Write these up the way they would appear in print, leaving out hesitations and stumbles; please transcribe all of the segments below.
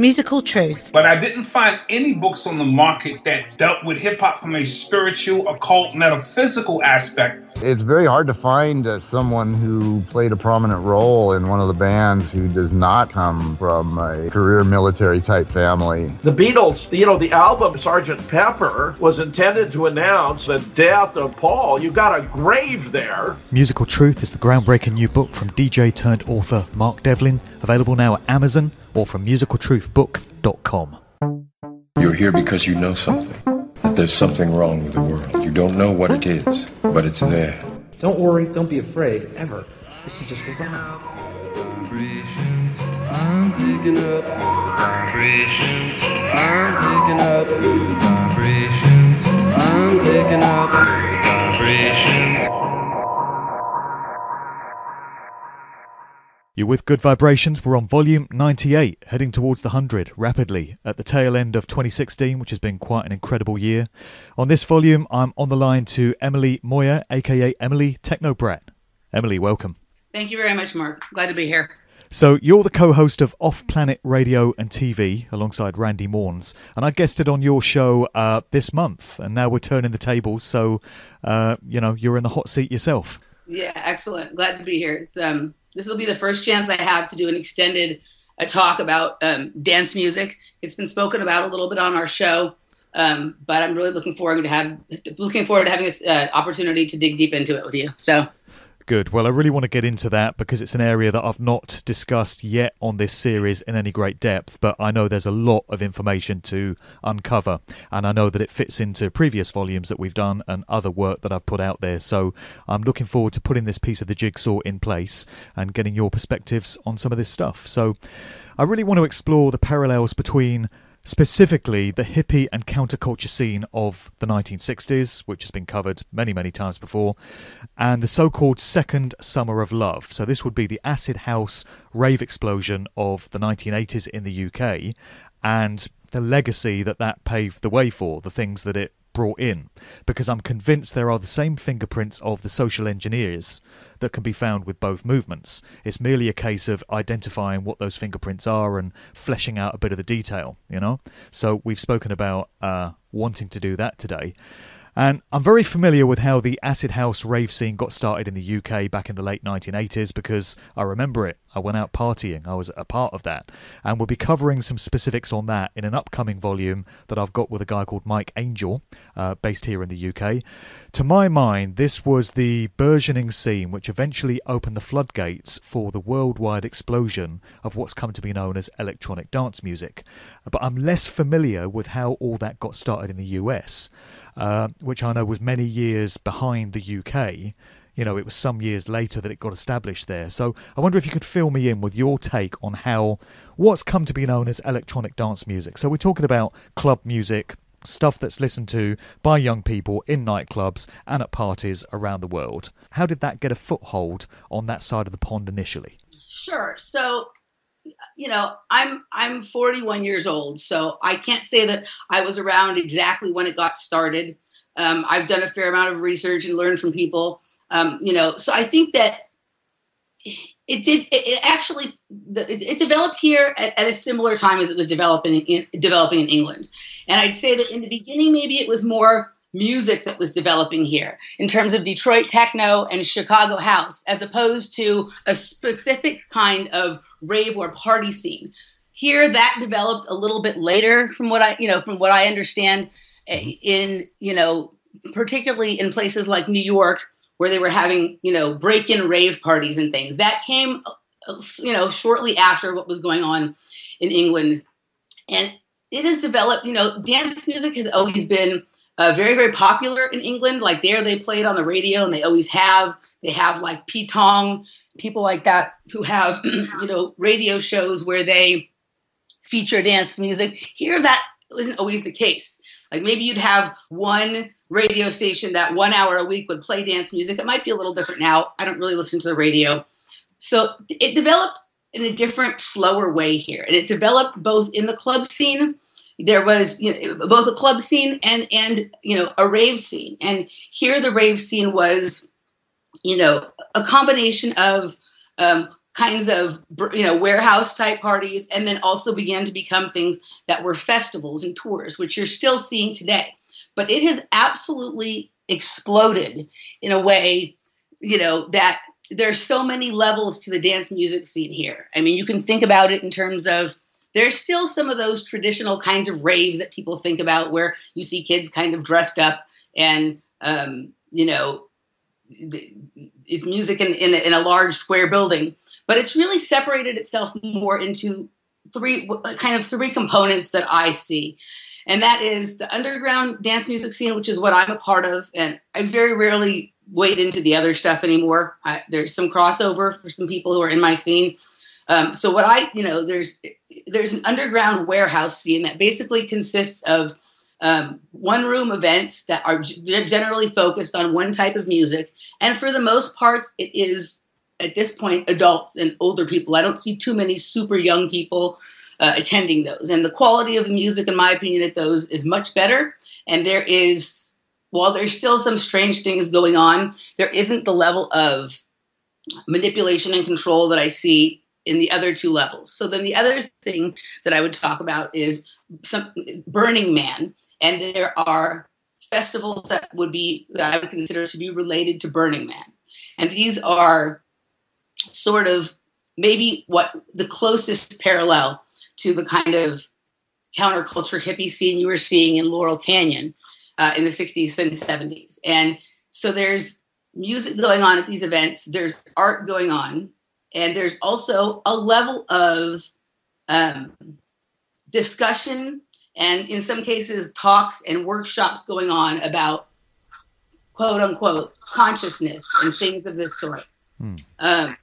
Musical Truth. But I didn't find any books on the market that dealt with hip-hop from a spiritual, occult, metaphysical aspect. It's very hard to find someone who played a prominent role in one of the bands who does not come from a career military-type family. The Beatles, you know, the album Sgt. Pepper was intended to announce the death of Paul. You got a grave there. Musical Truth is the groundbreaking new book from DJ-turned-author Mark Devlin, available now at Amazon or from musicaltruthbook.com. You're here because you know something, that there's something wrong with the world. You don't know what it is, but it's there. Don't worry, don't be afraid, ever. This is just a vibe. I'm picking up vibrations. I'm picking up vibrations. I'm picking up vibrations. You're with Good Vibrations. We're on volume 98, heading towards the 100 rapidly at the tail end of 2016, which has been quite an incredible year. On this volume, I'm on the line to Emily Moyer, aka Emily Technobrat. Emily, welcome. Thank you very much, Mark. Glad to be here. So you're the co-host of Off Planet Radio and TV alongside Randy Maugans, and I guested on your show this month, and now we're turning the tables. So you know, you're in the hot seat yourself. Yeah, excellent. Glad to be here. It's this will be the first chance I have to do an extended talk about dance music. It's been spoken about a little bit on our show, but I'm really looking forward to having this opportunity to dig deep into it with you. So. Good. Well, I really want to get into that because it's an area that I've not discussed yet on this series in any great depth, but I know there's a lot of information to uncover, and I know that it fits into previous volumes that we've done and other work that I've put out there. So I'm looking forward to putting this piece of the jigsaw in place and getting your perspectives on some of this stuff. So I really want to explore the parallels between specifically the hippie and counterculture scene of the 1960s, which has been covered many, many times before, and the so-called second summer of love. So this would be the acid house rave explosion of the 1980s in the UK and the legacy that that paved the way for, the things that it brought in, because I'm convinced there are the same fingerprints of the social engineers that can be found with both movements. It's merely a case of identifying what those fingerprints are and fleshing out a bit of the detail, you know? So we've spoken about wanting to do that today. And I'm very familiar with how the acid house rave scene got started in the UK back in the late 1980s because I remember it. I went out partying. I was a part of that. And we'll be covering some specifics on that in an upcoming volume that I've got with a guy called Mike Angel, based here in the UK. To my mind, this was the burgeoning scene which eventually opened the floodgates for the worldwide explosion of what's come to be known as electronic dance music. But I'm less familiar with how all that got started in the US. Which I know was many years behind the UK. You know, it was some years later that it got established there. So I wonder if you could fill me in with your take on how what's come to be known as electronic dance music. So we're talking about club music, stuff that's listened to by young people in nightclubs and at parties around the world. How did that get a foothold on that side of the pond initially? Sure. So, you know, I'm 41 years old, so I can't say that I was around exactly when it got started. I've done a fair amount of research and learned from people, you know, so I think that it developed here at a similar time as it was developing in England. And I'd say that in the beginning, maybe it was more music that was developing here in terms of Detroit techno and Chicago house, as opposed to a specific kind of rave or party scene. Here that developed a little bit later from what I understand, in, you know, particularly in places like New York where they were having, you know, break-in rave parties and things. That came, you know, shortly after what was going on in England. And it has developed, you know, dance music has always been very, very popular in England. Like there they play it on the radio and they always have. They have like Pete Tong, people like that who have, you know, radio shows where they feature dance music. Here that isn't always the case. Like maybe you'd have one radio station that 1 hour a week would play dance music. It might be a little different now. I don't really listen to the radio. So it developed in a different, slower way here. And it developed both in the club scene. There was, you know, both a club scene and, you know, a rave scene. And here the rave scene was, you know, a combination of kinds of, you know, warehouse type parties, and then also began to become things that were festivals and tours, which you're still seeing today. But it has absolutely exploded in a way, you know, that there's so many levels to the dance music scene here. I mean, you can think about it in terms of, there's still some of those traditional kinds of raves that people think about where you see kids kind of dressed up and, you know, it's music in a large square building. But it's really separated itself more into three components that I see. And that is the underground dance music scene, which is what I'm a part of. And I very rarely wade into the other stuff anymore. There's some crossover for some people who are in my scene. So what I, you know, there's an underground warehouse scene that basically consists of one-room events that are generally focused on one type of music. And for the most part, it is, at this point, adults and older people. I don't see too many super young people attending those. And the quality of the music, in my opinion, at those is much better. And there is, while there's still some strange things going on, there isn't the level of manipulation and control that I see in the other two levels. So then the other thing that I would talk about is Burning Man. And there are festivals that I would consider to be related to Burning Man. And these are sort of maybe what the closest parallel to the kind of counterculture hippie scene you were seeing in Laurel Canyon in the 60s and 70s. And so there's music going on at these events. There's art going on. And there's also a level of discussion and, in some cases, talks and workshops going on about, quote unquote, consciousness and things of this sort. Mm.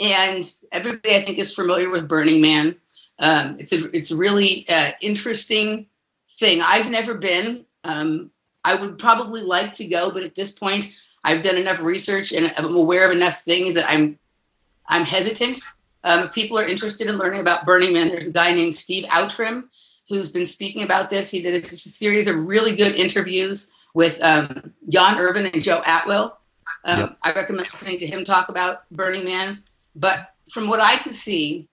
And everybody, I think, is familiar with Burning Man. It's a really interesting thing. I've never been. I would probably like to go, but at this point, I've done enough research and I'm aware of enough things that I'm hesitant. If people are interested in learning about Burning Man, there's a guy named Steve Outram who's been speaking about this. He did a series of really good interviews with Jan Irvin and Joe Atwill. Yep. I recommend listening to him talk about Burning Man. But from what I can see,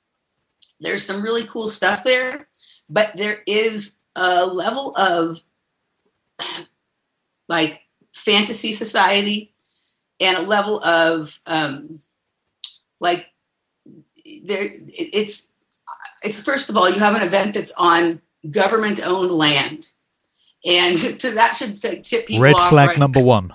there's some really cool stuff there. But there is a level of, like, fantasy society and a level of it's first of all, you have an event that's on government owned land, and so that should tip people off. Red flag number one.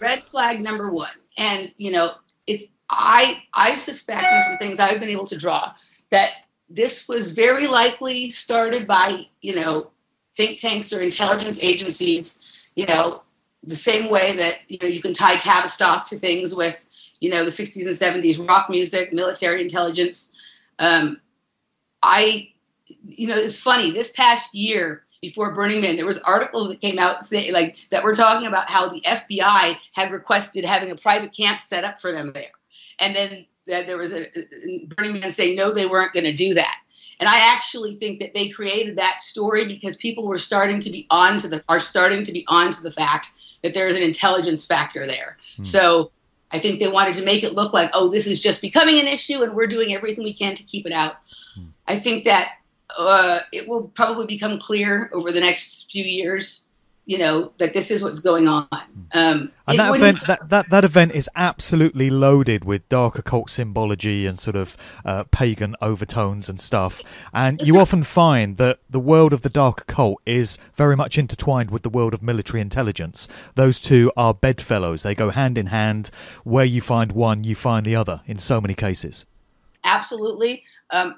Red flag number one. And you know, it's I suspect, and from things I've been able to draw, that this was very likely started by, you know, think tanks or intelligence agencies, you know, the same way that, you know, you can tie Tavistock to things with, you know, the 60s and 70s rock music, military intelligence. You know, it's funny. This past year before Burning Man, there was articles that came out saying, like, that were talking about how the FBI had requested having a private camp set up for them there. And then there was a Burning Man saying, no, they weren't going to do that. And I actually think that they created that story because people were starting to be on to the fact that there is an intelligence factor there. Mm. So I think they wanted to make it look like, oh, this is just becoming an issue and we're doing everything we can to keep it out. Mm. I think that it will probably become clear over the next few years, you know, that this is what's going on. And that event is absolutely loaded with dark occult symbology and sort of pagan overtones and stuff. And you often find that the world of the dark occult is very much intertwined with the world of military intelligence. Those two are bedfellows. They go hand in hand. Where you find one, you find the other in so many cases. Absolutely.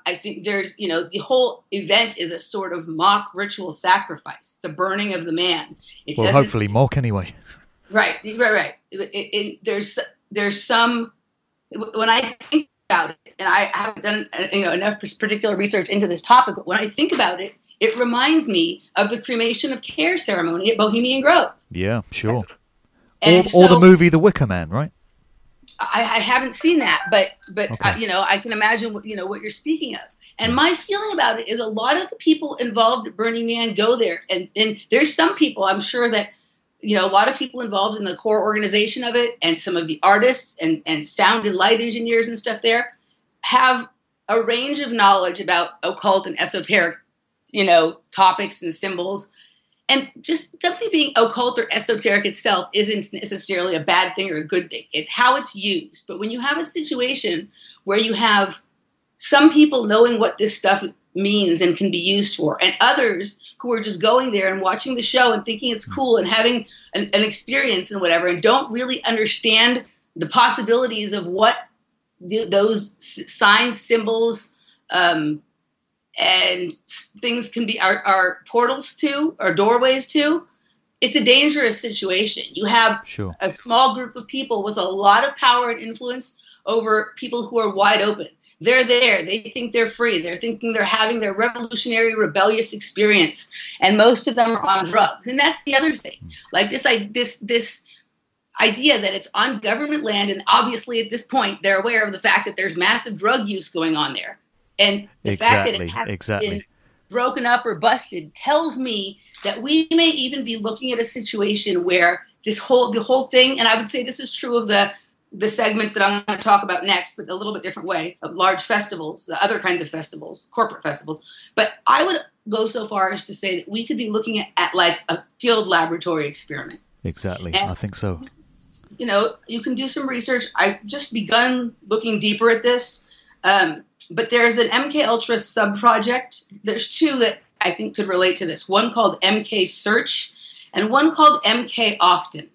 I think there's, you know, the whole event is a sort of mock ritual sacrifice, the burning of the man. Well, hopefully mock anyway. Right. There's some, when I think about it, and I haven't done, you know, enough particular research into this topic, but when I think about it, it reminds me of the cremation of care ceremony at Bohemian Grove. Yeah, sure. Or the movie The Wicker Man, right? I haven't seen that, but okay. You know, I can imagine what you're speaking of. And my feeling about it is a lot of the people involved at Burning Man go there, and there's some people I'm sure that you know, a lot of people involved in the core organization of it, and some of the artists and sound and light engineers and stuff there have a range of knowledge about occult and esoteric, you know, topics and symbols. And just something being occult or esoteric itself isn't necessarily a bad thing or a good thing. It's how it's used. But when you have a situation where you have some people knowing what this stuff means and can be used for, and others who are just going there and watching the show and thinking it's cool and having an experience and whatever, and don't really understand the possibilities of what those signs, symbols, and things can be are portals to or doorways to, it's a dangerous situation. You have sure. a small group of people with a lot of power and influence over people who are wide open. They're there. They think they're free. They're thinking they're having their revolutionary, rebellious experience, and most of them are on drugs. And that's the other thing. Like this idea that it's on government land, and obviously at this point they're aware of the fact that there's massive drug use going on there. And the fact that it hasn't been broken up or busted tells me that we may even be looking at a situation where this whole thing, and I would say this is true of the segment that I'm going to talk about next, but a little bit different way, of large festivals, the other kinds of festivals, corporate festivals. But I would go so far as to say that we could be looking at like a field laboratory experiment. Exactly. And, I think so. You know, you can do some research. I've just begun looking deeper at this. But there's an MK Ultra sub-project. There's two that I think could relate to this. One called MK Search and one called MK Often.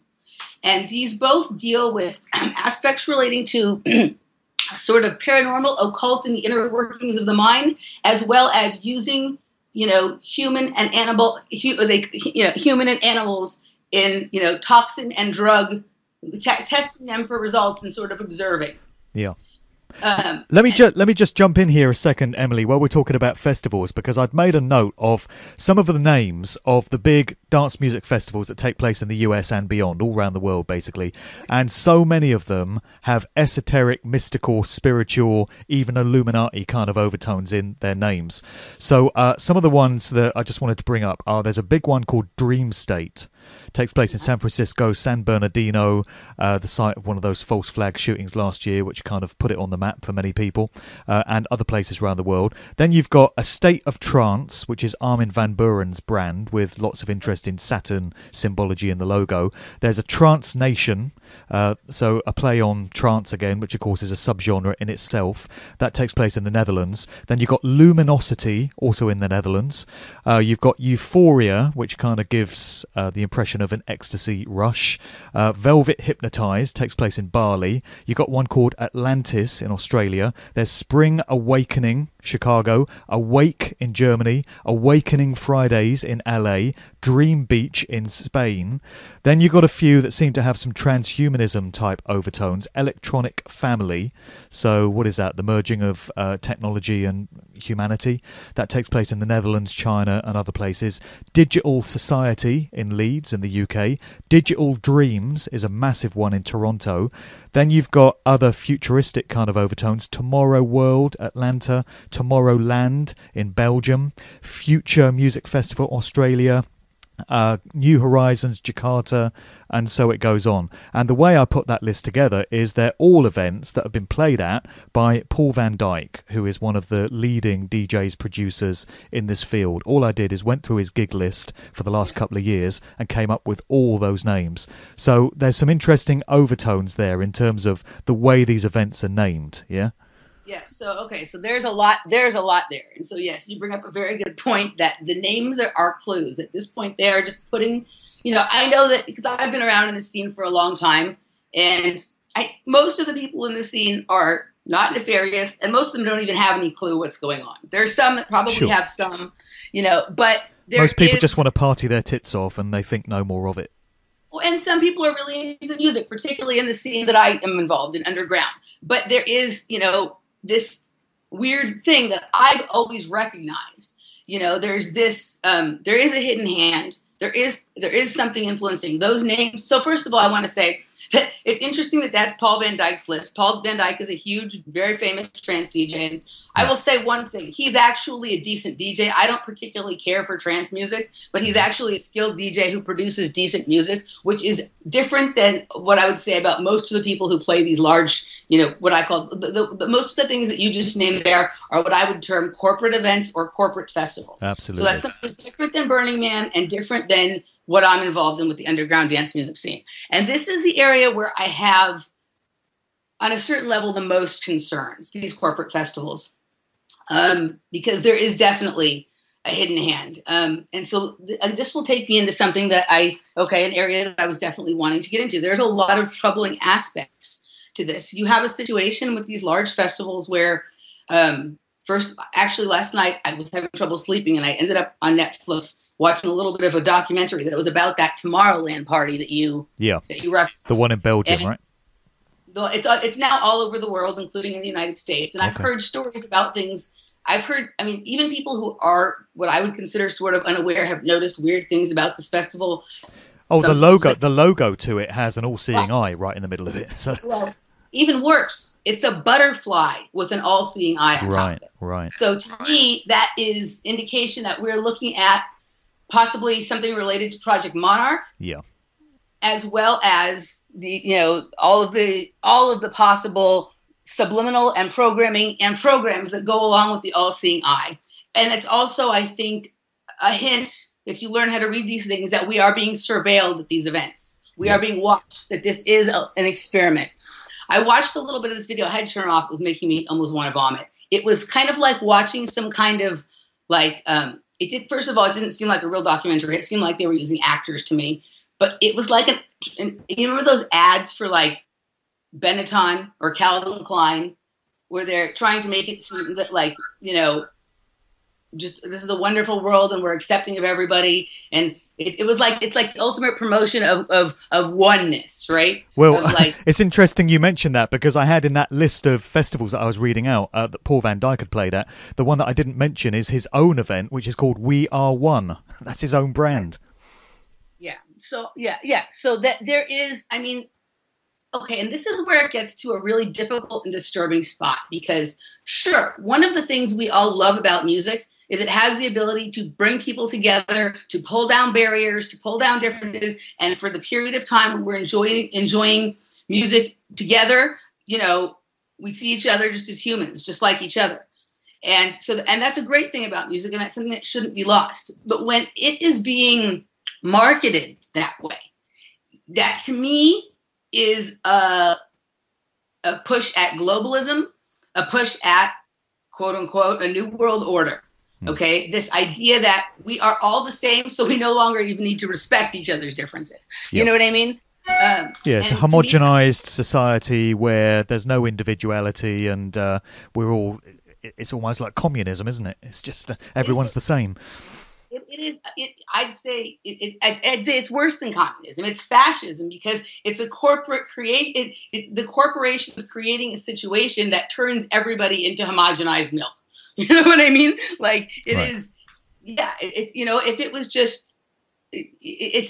And these both deal with aspects relating to sort of paranormal, occult, and the inner workings of the mind, as well as using, you know, human and animals in, you know, toxin and drug, testing them for results and sort of observing. Yeah. Let me just jump in here a second, Emily, while we're talking about festivals, because I'd made a note of some of the names of the big dance music festivals that take place in the US and beyond, all around the world, basically. And so many of them have esoteric, mystical, spiritual, even Illuminati kind of overtones in their names. So some of the ones that I just wanted to bring up are, there's a big one called Dream State. Takes place in San Francisco, San Bernardino, the site of one of those false flag shootings last year, which kind of put it on the map for many people, and other places around the world. Then you've got A State of Trance, which is Armin van Buuren's brand, with lots of interest in Saturn symbology in the logo. There's a Trance Nation, so a play on trance again, which of course is a subgenre in itself. That takes place in the Netherlands. Then you've got Luminosity, also in the Netherlands. You've got Euphoria, which kind of gives the impression of an ecstasy rush. Velvet Hypnotized takes place in Bali. You've got one called Atlantis in Australia. There's Spring Awakening, Chicago. Awake in Germany. Awakening Fridays in LA. Dream Beach in Spain. Then you've got a few that seem to have some transhumanism type overtones. Electronic Family. So what is that? The merging of technology and humanity. That takes place in the Netherlands, China and other places. Digital Society in Leeds in the UK. Digital Dreams is a massive one in Toronto. Then you've got other futuristic kind of overtones. Tomorrow World, Atlanta. Tomorrowland in Belgium. Future Music Festival, Australia. New Horizons, Jakarta, and so it goes on. And the way I put that list together is they're all events that have been played at by Paul Van Dyk, who is one of the leading DJs, producers in this field. All I did is went through his gig list for the last couple of years and came up with all those names. So there's some interesting overtones there in terms of the way these events are named. Yeah. Yes. So, okay. So there's a lot there. And so, yes, you bring up a very good point that the names are clues. At this point, they are just putting, you know, I know that because I've been around in the scene for a long time, and most of the people in the scene are not nefarious, and most of them don't even have any clue what's going on. There's some that probably sure. have some, you know, but most people just want to party their tits off and they think no more of it. And some people are really into the music, particularly in the scene that I am involved in underground. But there is, you know, this weird thing that I've always recognized. You know, there's this, there is a hidden hand. There is something influencing those names. So first of all, I want to say that it's interesting that that's Paul Van Dyk's list. Paul Van Dyk is a huge, very famous trance DJ. I will say one thing. He's actually a decent DJ. I don't particularly care for trance music, but he's actually a skilled DJ who produces decent music, which is different than what I would say about most of the people who play these large, you know, what I call the most of the things that you just named there are what I would term corporate events or corporate festivals. Absolutely. So that's something different than Burning Man and different than what I'm involved in with the underground dance music scene. And this is the area where I have, on a certain level, the most concerns, these corporate festivals, because there is definitely a hidden hand. And so this will take me into something that an area that I was definitely wanting to get into. There's a lot of troubling aspects to this. You have a situation with these large festivals where, last night I was having trouble sleeping and I ended up on Netflix watching a little bit of a documentary that was about that Tomorrowland party that you referenced. The one in Belgium, right? It's now all over the world, including in the United States. And I've heard stories about things. Even people who are what I would consider sort of unaware have noticed weird things about this festival. Oh, some the logo to it has an all-seeing eye right in the middle of it. So. Well, even worse, it's a butterfly with an all-seeing eye on top of it. Right. So to me, that is indication that we're looking at possibly something related to Project Monarch. Yeah. As well as all of the possible subliminal and programming and programs that go along with the all-seeing eye. And it's also, I think, a hint, if you learn how to read these things, that we are being surveilled at these events. We are being watched, that this is an experiment. I watched a little bit of this video. I had to turn it off. It was making me almost want to vomit. It was kind of like watching some kind of first of all, it didn't seem like a real documentary. It seemed like they were using actors to me. But it was like you remember those ads for like Benetton or Calvin Klein, where they're trying to make it seem that just this is a wonderful world and we're accepting of everybody, and it was like it's like the ultimate promotion of oneness, right? Well, it's interesting you mentioned that because I had in that list of festivals that I was reading out that Paul Van Dyk had played at, the one that I didn't mention is his own event, which is called We Are One. That's his own brand. So that there is, and this is where it gets to a really difficult and disturbing spot because, sure, one of the things we all love about music is it has the ability to bring people together, to pull down barriers, to pull down differences, and for the period of time when we're enjoying music together, we see each other just as humans, just like each other. And so, and that's a great thing about music, and that's something that shouldn't be lost. But when it is being marketed that way, that to me is a push at globalism, a push at quote unquote a new world order. Okay, this idea that we are all the same, so we no longer even need to respect each other's differences. You know what I mean? It's a homogenized society where there's no individuality, and we're all. It's almost like communism, isn't it? It's just everyone's the same. I'd say it's worse than communism. It's fascism because it's a the corporation is creating a situation that turns everybody into homogenized milk. You know what I mean? It's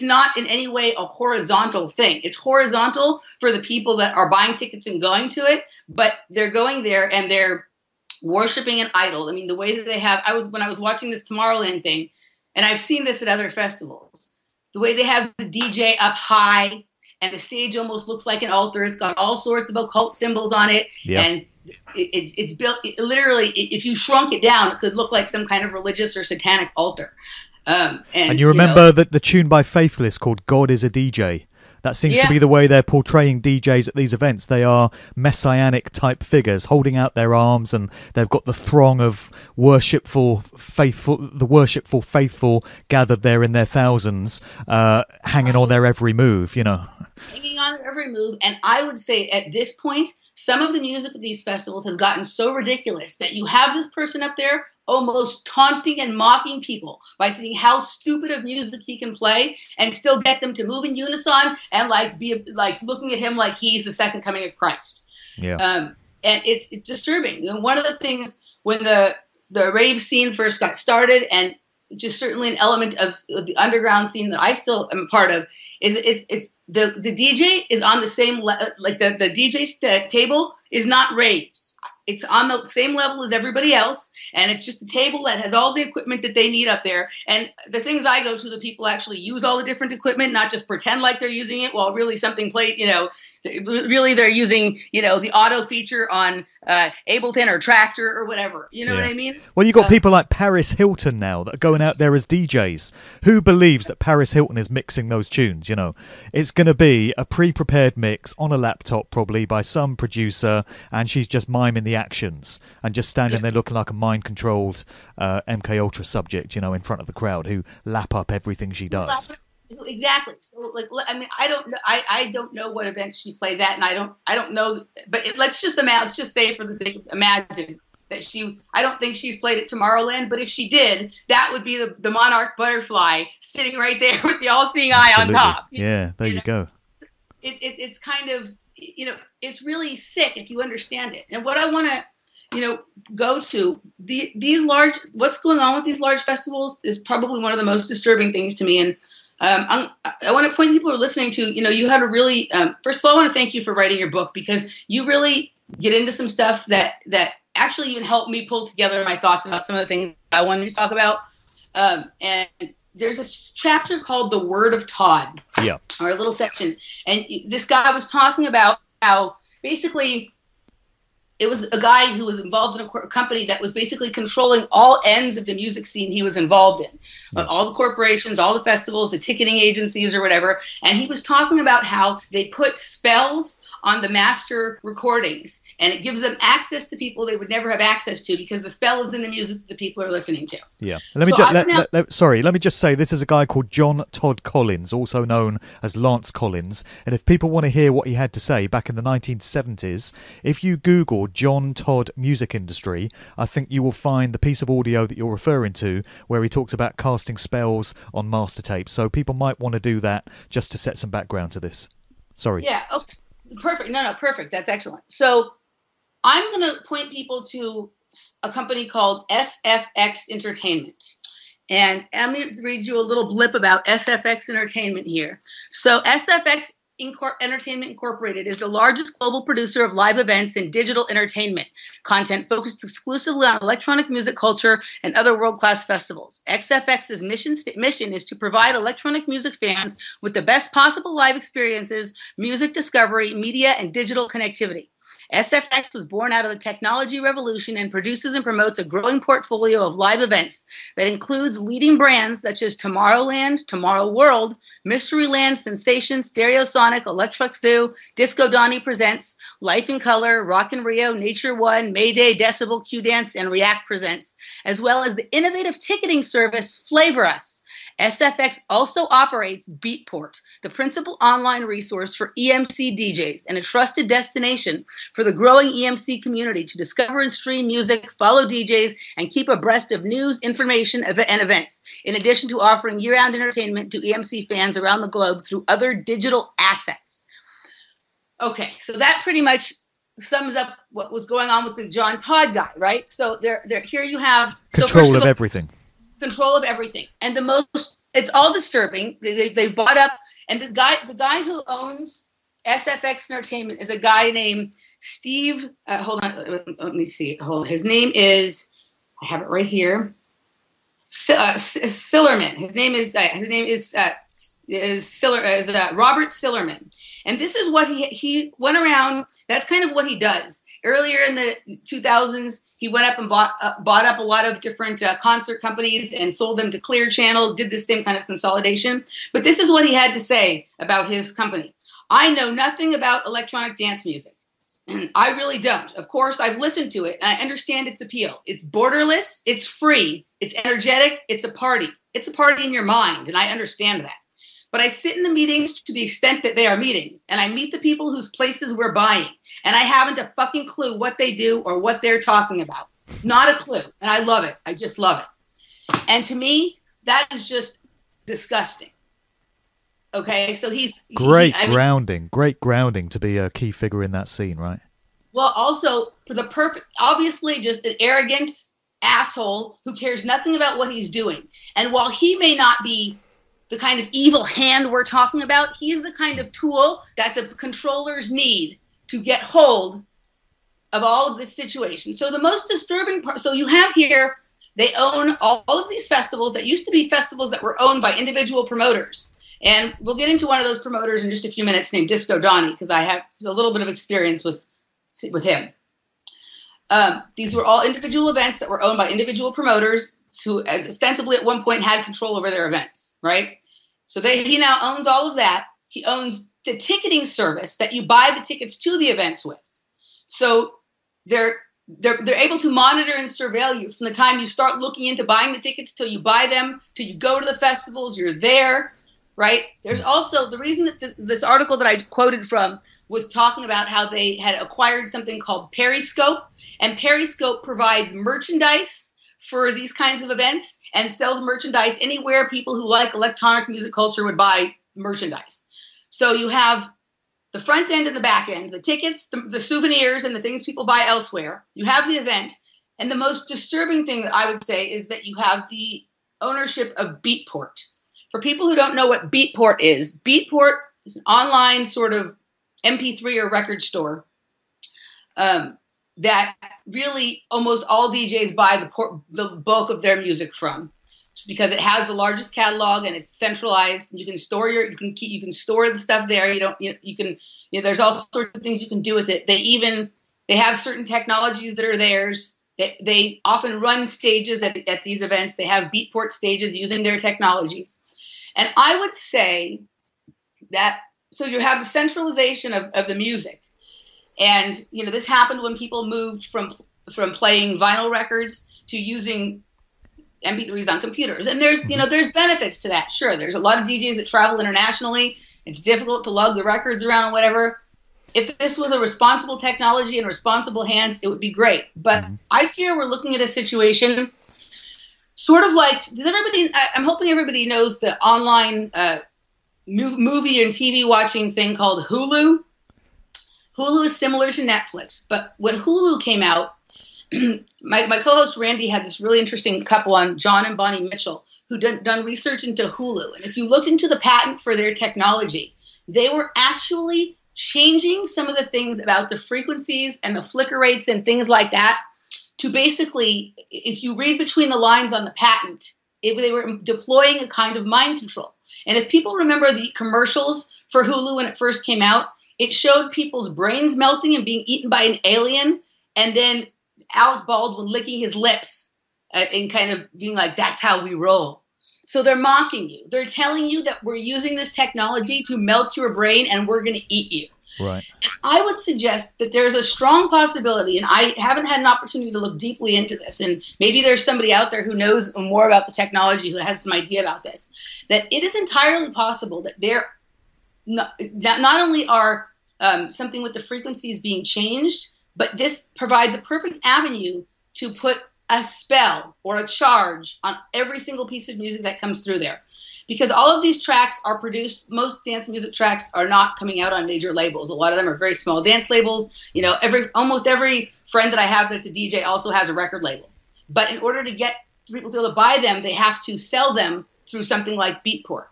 not in any way a horizontal thing. It's horizontal for the people that are buying tickets and going to it, but they're going there and they're worshipping an idol. I mean, the way that they have, when I was watching this Tomorrowland thing, and I've seen this at other festivals, the way they have the DJ up high and the stage almost looks like an altar. It's got all sorts of occult symbols on it. Yeah. And it's built literally, if you shrunk it down, it could look like some kind of religious or satanic altar. And you remember that the tune by Faithless called God is a DJ. That seems to be the way they're portraying DJs at these events. They are messianic type figures holding out their arms, and they've got the throng of worshipful faithful gathered there in their thousands, hanging on their every move, Hanging on every move. And I would say at this point, some of the music at these festivals has gotten so ridiculous that you have this person up there almost taunting and mocking people by seeing how stupid of music he can play and still get them to move in unison and be looking at him like he's the second coming of Christ. Yeah. And it's disturbing. And one of the things when the rave scene first got started, and just certainly an element of the underground scene that I still am a part of, is it's the DJ is on the same, the DJ table is not raised. It's on the same level as everybody else, and it's just a table that has all the equipment that they need up there. And the things I go to, the people actually use all the different equipment, not just pretend like they're using it while really something plays, you know, really they're using, you know, the auto feature on Ableton or Traktor or whatever. You know what I mean? Well, you've got people like Paris Hilton now that are going out there as DJs. Who believes that Paris Hilton is mixing those tunes, you know? It's going to be a pre-prepared mix on a laptop probably by some producer, and she's just miming the actions and just standing there looking like a mind-controlled MK Ultra subject, you know, in front of the crowd who lap up everything she does. Exactly. So, like, I mean, I don't know what events she plays at, and I don't know. But let's just imagine. Let's just say, for the sake of imagine, that she. I don't think she's played at Tomorrowland, but if she did, that would be the monarch butterfly sitting right there with the all-seeing eye on top. Yeah, there you go. It's kind of. You know, it's really sick if you understand it. And what I want to, you know, go to these large, what's going on with these large festivals is probably one of the most disturbing things to me. And I want to point people who are listening to, you know, you had a really, first of all, I want to thank you for writing your book, because you really get into some stuff that actually even helped me pull together my thoughts about some of the things I wanted to talk about. And there's a chapter called The Word of Todd, or a little section. And this guy was talking about how basically it was a guy who was involved in a company that was basically controlling all ends of the music scene he was involved in, all the corporations, all the festivals, the ticketing agencies or whatever. And he was talking about how they put spells on the master recordings, and it gives them access to people they would never have access to, because the spell is in the music that people are listening to. Yeah. Let me just say this is a guy called John Todd Collins, also known as Lance Collins. And if people want to hear what he had to say back in the 1970s, if you Google John Todd music industry, I think you will find the piece of audio that you're referring to where he talks about casting spells on master tapes. So people might want to do that just to set some background to this. Sorry. Yeah. Okay. Perfect. No, perfect. That's excellent. So I'm going to point people to a company called SFX Entertainment. And I'm going to read you a little blip about SFX Entertainment here. So SFX Entertainment Incorporated is the largest global producer of live events and digital entertainment content focused exclusively on electronic music culture and other world-class festivals. XFX's mission is to provide electronic music fans with the best possible live experiences, music discovery, media, and digital connectivity. SFX was born out of the technology revolution and produces and promotes a growing portfolio of live events that includes leading brands such as Tomorrowland, Tomorrow World, Mysteryland, Sensation, Stereosonic, Electric Zoo, Disco Donnie Presents, Life in Color, Rock in Rio, Nature One, Mayday, Decibel, Q-Dance, and React Presents, as well as the innovative ticketing service Flavor Us. SFX also operates Beatport, the principal online resource for EMC DJs and a trusted destination for the growing EMC community to discover and stream music, follow DJs, and keep abreast of news, information, and events, in addition to offering year-round entertainment to EMC fans around the globe through other digital assets. Okay, so that pretty much sums up what was going on with the John Todd guy, right? So here you have... Control of everything. Control of everything. And the most, it's all disturbing. They bought up, and the guy who owns SFX Entertainment is a guy named Steve, hold on, let me see. Hold on. His name is, I have it right here, Sillerman. His name is Robert Sillerman. And this is what he went around, that's kind of what he does. Earlier in the 2000s, he went up and bought up a lot of different concert companies and sold them to Clear Channel, did the same kind of consolidation. But this is what he had to say about his company. I know nothing about electronic dance music. I really don't. Of course, I've listened to it. I understand its appeal. It's borderless. It's free. It's energetic. It's a party. It's a party in your mind, and I understand that. But I sit in the meetings to the extent that they are meetings, and I meet the people whose places we're buying, and I haven't a fucking clue what they do or what they're talking about. Not a clue. And I love it. I just love it. And to me, that is just disgusting. Okay, so great grounding to be a key figure in that scene, right? Well, also, for the perfect, obviously just an arrogant asshole who cares nothing about what he's doing. And while he may not be the kind of evil hand we're talking about, he is the kind of tool that the controllers need to get hold of all of this situation. So the most disturbing part, so you have here, they own all of these festivals that used to be festivals that were owned by individual promoters. And we'll get into one of those promoters in just a few minutes named Disco Donnie, because I have a little bit of experience with him. These were all individual events that were owned by individual promoters who ostensibly at one point had control over their events, right? So he now owns all of that. He owns the ticketing service that you buy the tickets to the events with. So they're able to monitor and surveil you from the time you start looking into buying the tickets till you buy them, till you go to the festivals, you're there, right? There's also the reason that this article that I quoted from was talking about how they had acquired something called Periscope, and Periscope provides merchandise for these kinds of events and sells merchandise anywhere people who like electronic music culture would buy merchandise. So you have the front end and the back end, the tickets, the souvenirs, and the things people buy elsewhere. You have the event. And the most disturbing thing that I would say is that you have the ownership of Beatport. For people who don't know what Beatport is an online sort of MP3 or record store that really almost all DJs buy the bulk of their music from, just because it has the largest catalog and it's centralized. You can store you can store the stuff there. There's all sorts of things you can do with it. They have certain technologies that are theirs. They often run stages at these events. They have Beatport stages using their technologies. And I would say that, so you have the centralization of the music. And, you know, this happened when people moved from playing vinyl records to using MP3s on computers. And there's benefits to that. Sure, there's a lot of DJs that travel internationally. It's difficult to lug the records around and whatever. If this was a responsible technology and responsible hands, it would be great. But I fear we're looking at a situation sort of like, I'm hoping everybody knows the online movie and TV watching thing called Hulu. Hulu is similar to Netflix, but when Hulu came out, my co-host Randy had this really interesting couple on, John and Bonnie Mitchell, who done research into Hulu. And if you looked into the patent for their technology, they were actually changing some of the things about the frequencies and the flicker rates and things like that to basically, if you read between the lines on the patent, they were deploying a kind of mind control. And if people remember the commercials for Hulu when it first came out, it showed people's brains melting and being eaten by an alien, and then Alec Baldwin licking his lips and kind of being like, that's how we roll. So they're mocking you. They're telling you that we're using this technology to melt your brain and we're going to eat you. Right. And I would suggest that there's a strong possibility, and I haven't had an opportunity to look deeply into this, and maybe there's somebody out there who knows more about the technology, who has some idea about this, that it is entirely possible that not only are something with the frequencies being changed, but this provides a perfect avenue to put a spell or a charge on every single piece of music that comes through there. Because all of these tracks are produced, most dance music tracks are not coming out on major labels. A lot of them are very small dance labels. You know, almost every friend that I have that's a DJ also has a record label. But in order to get people to buy them, they have to sell them through something like Beatport.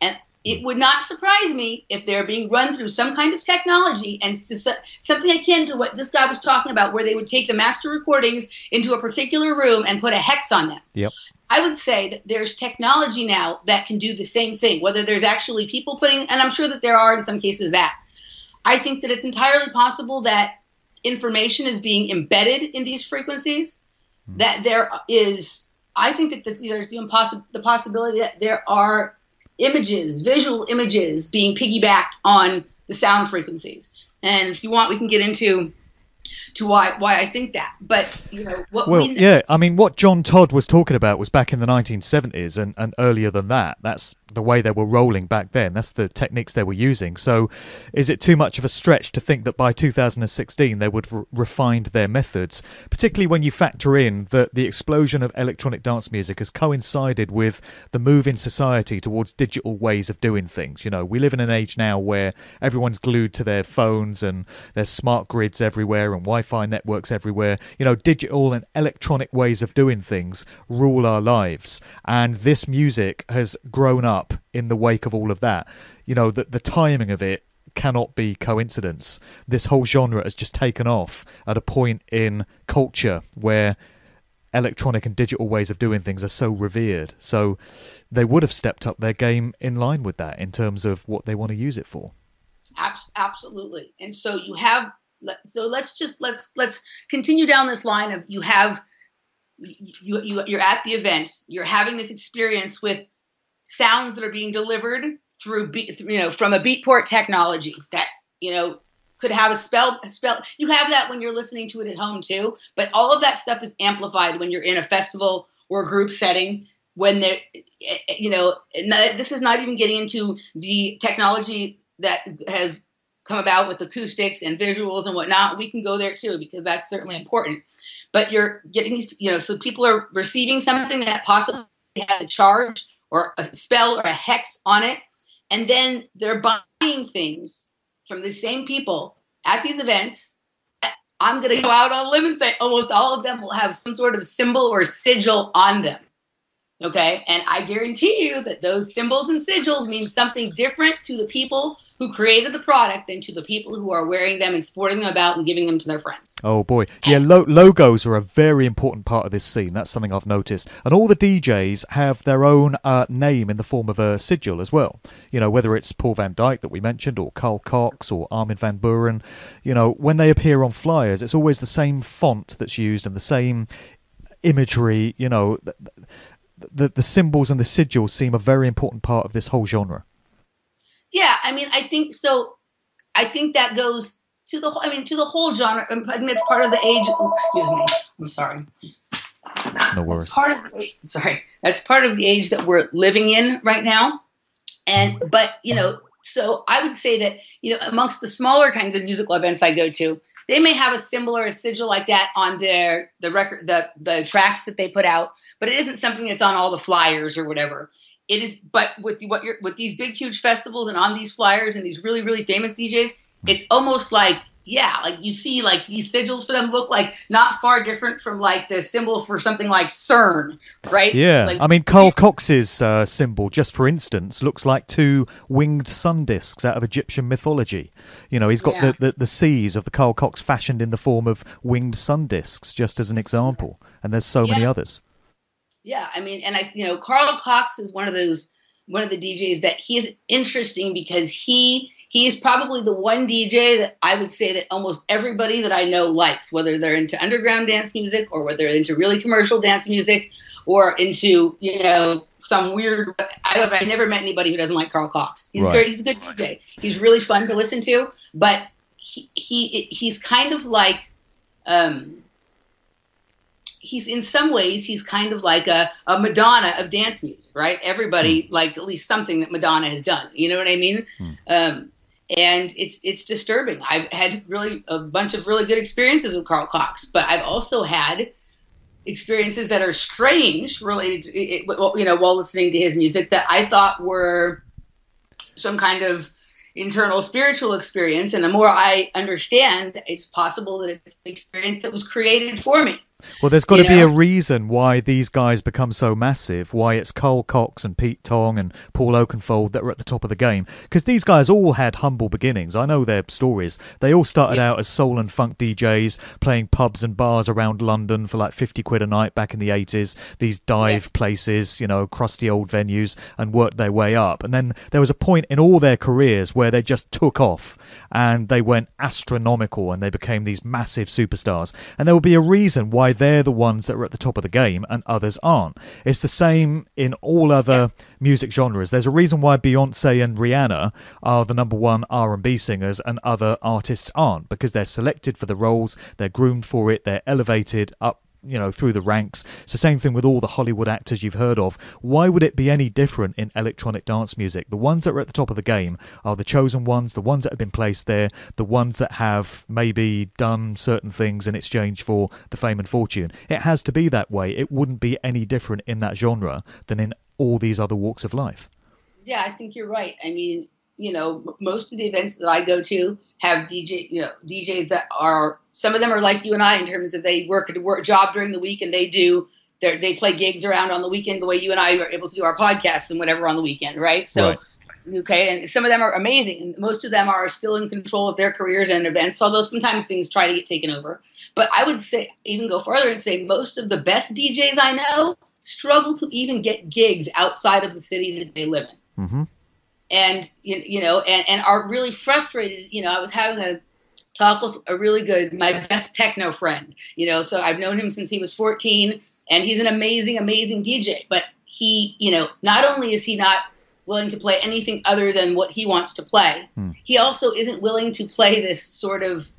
And it would not surprise me if they're being run through some kind of technology and something akin to what this guy was talking about, where they would take the master recordings into a particular room and put a hex on them. Yep. I would say that there's technology now that can do the same thing, whether there's actually people putting, and I'm sure that there are in some cases that. I think that it's entirely possible that information is being embedded in these frequencies, that there is, I think that there's the possibility that there are images, visual images being piggybacked on the sound frequencies. And if you want, we can get into why I think that. But, you know, what John Todd was talking about was back in the 1970s and earlier than that. That's the way they were rolling back then. That's the techniques they were using. So is it too much of a stretch to think that by 2016 they would refined their methods, particularly when you factor in that the explosion of electronic dance music has coincided with the move in society towards digital ways of doing things? You know, we live in an age now where everyone's glued to their phones and there's smart grids everywhere and Wi-Fi networks everywhere. You know, digital and electronic ways of doing things rule our lives. And this music has grown up in the wake of all of that. You know, the timing of it cannot be coincidence. This whole genre has just taken off at a point in culture where electronic and digital ways of doing things are so revered. So they would have stepped up their game in line with that in terms of what they want to use it for. Absolutely. And so you have, so let's continue down this line of you have, you're at the event, you're having this experience with sounds that are being delivered through, you know, from a Beatport technology that, you know, could have a spell. You have that when you're listening to it at home too, but all of that stuff is amplified when you're in a festival or a group setting. When they're, you know, this is not even getting into the technology that has come about with acoustics and visuals and whatnot. We can go there too, because that's certainly important, but you're getting, you know, so people are receiving something that possibly has a charge or a spell or a hex on it. And then they're buying things from the same people at these events. I'm going to go out on a limb and say almost all of them will have some sort of symbol or sigil on them. Okay. And I guarantee you that those symbols and sigils mean something different to the people who created the product than to the people who are wearing them and sporting them about and giving them to their friends. Oh boy. Yeah. Logos are a very important part of this scene. That's something I've noticed. And all the DJs have their own name in the form of a sigil as well. You know, whether it's Paul Van Dyk that we mentioned or Carl Cox or Armin Van Buuren, you know, when they appear on flyers, it's always the same font that's used and the same imagery, you know, the symbols and the sigils seem a very important part of this whole genre. Yeah, I mean, I think so. I think that goes to the whole, I mean, to the whole genre. I think that's part of the age. Excuse me. I'm sorry. No worries. That's part of the age that we're living in right now. And, but, you know, so I would say that, you know, amongst the smaller kinds of musical events I go to, they may have a symbol or a sigil like that on their record, the tracks that they put out, but it isn't something that's on all the flyers or whatever. It is, but with the, with these big huge festivals and on these flyers and these really really famous DJs, it's almost like like you see like these sigils for them look like not far different from like the symbol for something like CERN, right? Yeah, like, I mean Carl Cox's symbol, just for instance, looks like two winged sun discs out of Egyptian mythology. You know, he's got the C's of the Carl Cox fashioned in the form of winged sun discs, just as an example. And there's so many others. Yeah, I mean, and I, you know, Carl Cox is one of the DJs that he is interesting because he is probably the one DJ that I would say that almost everybody that I know likes, whether they're into underground dance music or whether they're into really commercial dance music or into, you know, some weird, I've never met anybody who doesn't like Carl Cox. He's great. He's a good DJ. He's really fun to listen to, but he's kind of like, he's in some ways, he's kind of like a Madonna of dance music, right? Everybody likes at least something that Madonna has done. You know what I mean? And it's disturbing. I've had really a bunch of really good experiences with Carl Cox, but I've also had experiences that are strange related to it, you know, while listening to his music that I thought were some kind of internal spiritual experience. And the more I understand, it's possible that it's an experience that was created for me. Well, there's got to be a reason why these guys become so massive, why it's Carl Cox and Pete Tong and Paul Oakenfold that are at the top of the game, because these guys all had humble beginnings. I know their stories. They all started out as soul and funk DJs playing pubs and bars around London for like 50 quid a night back in the 80s, these dive places, you know, crusty old venues, and worked their way up. And then there was a point in all their careers where they just took off and they went astronomical and they became these massive superstars. And there would be a reason why they're the ones that are at the top of the game and others aren't. It's the same in all other music genres. There's a reason why Beyonce and Rihanna are the number one R&B singers and other artists aren't, because they're selected for the roles, they're groomed for it, they're elevated up, you know, through the ranks. It's the same thing with all the Hollywood actors you've heard of. Why would it be any different in electronic dance music? The ones that are at the top of the game are the chosen ones, the ones that have been placed there, the ones that have maybe done certain things in exchange for the fame and fortune. It has to be that way. It wouldn't be any different in that genre than in all these other walks of life. Yeah, I think you're right. I mean, you know, most of the events that I go to have DJs that are, some of them are like you and I in terms of they work at a job during the week and they do, they play gigs around on the weekend the way you and I are able to do our podcasts and whatever on the weekend, right? So Okay, and some of them are amazing, and most of them are still in control of their careers and events, although sometimes things try to get taken over. But I would say, even go further and say, most of the best DJs I know struggle to even get gigs outside of the city that they live in. Mm-hmm. And, you know, and are really frustrated. You know, I was having a talk with a really good, my best techno friend, you know, so I've known him since he was 14, and he's an amazing, amazing DJ. But he, you know, not only is he not willing to play anything other than what he wants to play. Hmm. He also isn't willing to play this sort of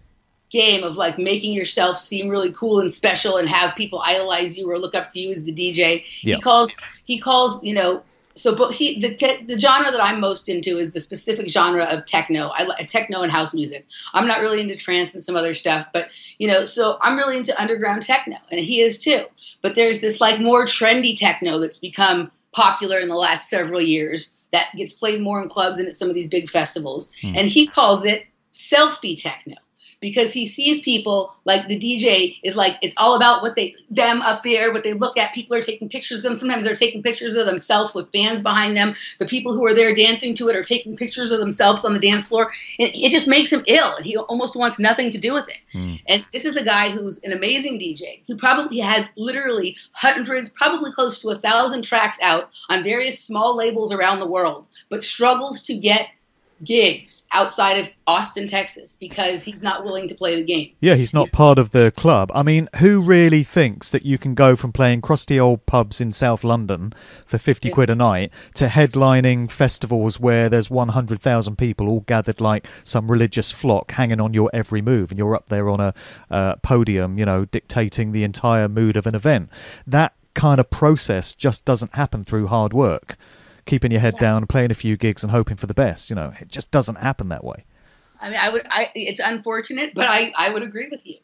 game of like making yourself seem really cool and special and have people idolize you or look up to you as the DJ. Yep. He calls, you know, so but the genre that I'm most into is the specific genre of techno. I like techno and house music. I'm not really into trance and some other stuff, but you know, so I'm really into underground techno, and he is too. But there's this like more trendy techno that's become popular in the last several years. That gets played more in clubs and at some of these big festivals. Mm. And he calls it selfie techno because he sees people like the DJ is like, it's all about them up there, what they look at. People are taking pictures of them. Sometimes they're taking pictures of themselves with fans behind them. The people who are there dancing to it are taking pictures of themselves on the dance floor. And it just makes him ill. And he almost wants nothing to do with it. Mm. And this is a guy who's an amazing DJ who probably has literally hundreds, probably close to 1,000 tracks out on various small labels around the world, but struggles to get gigs outside of Austin, Texas, because he's not willing to play the game. Yeah, he's not part of the club. I mean, who really thinks that you can go from playing crusty old pubs in South London for 50 quid a night to headlining festivals where there's 100,000 people all gathered like some religious flock hanging on your every move, and you're up there on a podium, you know, dictating the entire mood of an event. That kind of process just doesn't happen through hard work. Keeping your head down, playing a few gigs and hoping for the best. You know, it just doesn't happen that way. I mean, it's unfortunate, but I would agree with you.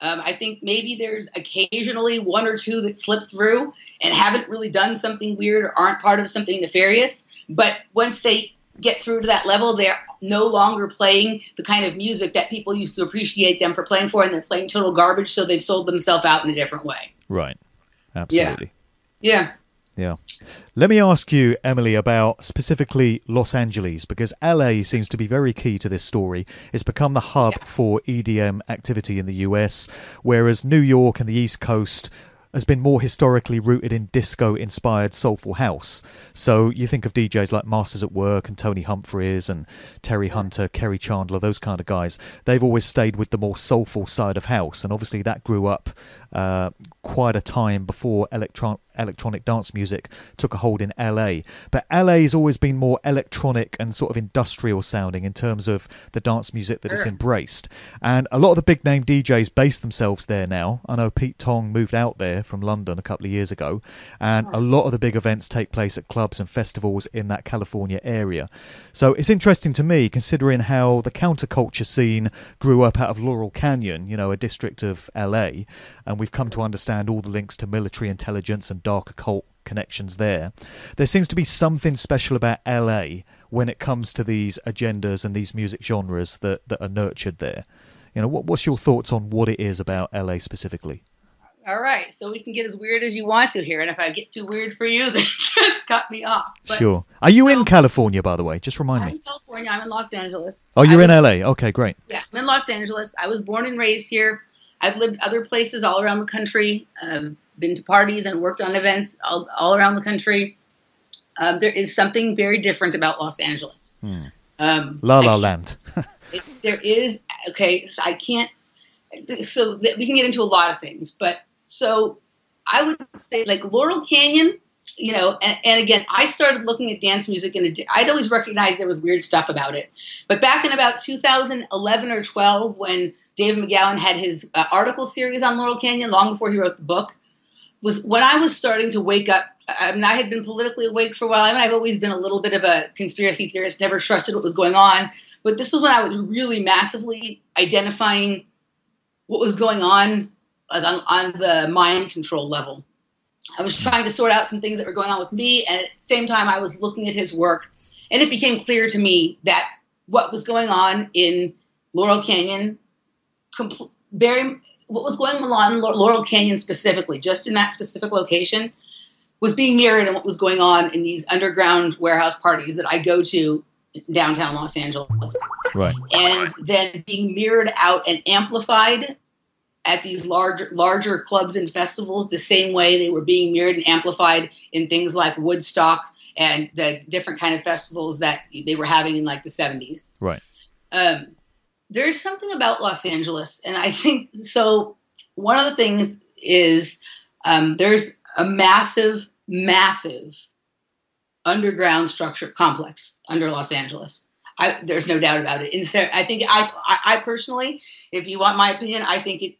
I think maybe there's occasionally one or two that slip through and haven't really done something weird or aren't part of something nefarious. But once they get through to that level, they're no longer playing the kind of music that people used to appreciate them for playing for, and they're playing total garbage, so they've sold themselves out in a different way. Right. Absolutely. Yeah. Yeah. Let me ask you, Emily, about specifically Los Angeles, because LA seems to be very key to this story. It's become the hub for EDM activity in the US, whereas New York and the East Coast has been more historically rooted in disco-inspired soulful house. So you think of DJs like Masters at Work and Tony Humphries and Terry Hunter, Kerry Chandler, those kind of guys. They've always stayed with the more soulful side of house, and obviously that grew up quite a time before electronic dance music took a hold in LA. But LA's always been more electronic and sort of industrial sounding in terms of the dance music that it's embraced. And a lot of the big name DJs base themselves there now. I know Pete Tong moved out there from London a couple of years ago, and a lot of the big events take place at clubs and festivals in that California area. So it's interesting to me, considering how the counterculture scene grew up out of Laurel Canyon, you know, a district of LA, and we've come to understand all the links to military intelligence and dark occult connections there. There seems to be something special about LA when it comes to these agendas and these music genres that are nurtured there. You know, what's your thoughts on what it is about LA specifically? All right, so we can get as weird as you want to here, and if I get too weird for you, then just cut me off. But, sure. Are you in California, by the way? Just remind me. I'm in California. I'm in Los Angeles. Oh, you're in LA. Okay, great. Yeah, I'm in Los Angeles. I was born and raised here. I've lived other places all around the country, been to parties and worked on events all around the country. There is something very different about Los Angeles. Hmm. La La Land. There is, okay, so I can't, so we can get into a lot of things, but so I would say like Laurel Canyon, you know, and again, I started looking at dance music and I'd always recognized there was weird stuff about it. But back in about 2011 or 12, when Dave McGowan had his article series on Laurel Canyon, long before he wrote the book, was when I was starting to wake up. I mean, I had been politically awake for a while. I mean, I've always been a little bit of a conspiracy theorist, never trusted what was going on. But this was when I was really massively identifying what was going on, like on the mind control level. I was trying to sort out some things that were going on with me, and at the same time I was looking at his work, and it became clear to me that what was going on in Laurel Canyon, what was going on in Laurel Canyon specifically, just in that specific location, was being mirrored in what was going on in these underground warehouse parties that I go to downtown Los Angeles. Right. And then being mirrored out and amplified at these larger clubs and festivals the same way they were being mirrored and amplified in things like Woodstock and the different kind of festivals that they were having in like the 70s. Right. There's something about Los Angeles. And I think so one of the things is there's a massive, massive underground structure complex under Los Angeles. There's no doubt about it. And so I think I personally, if you want my opinion, I think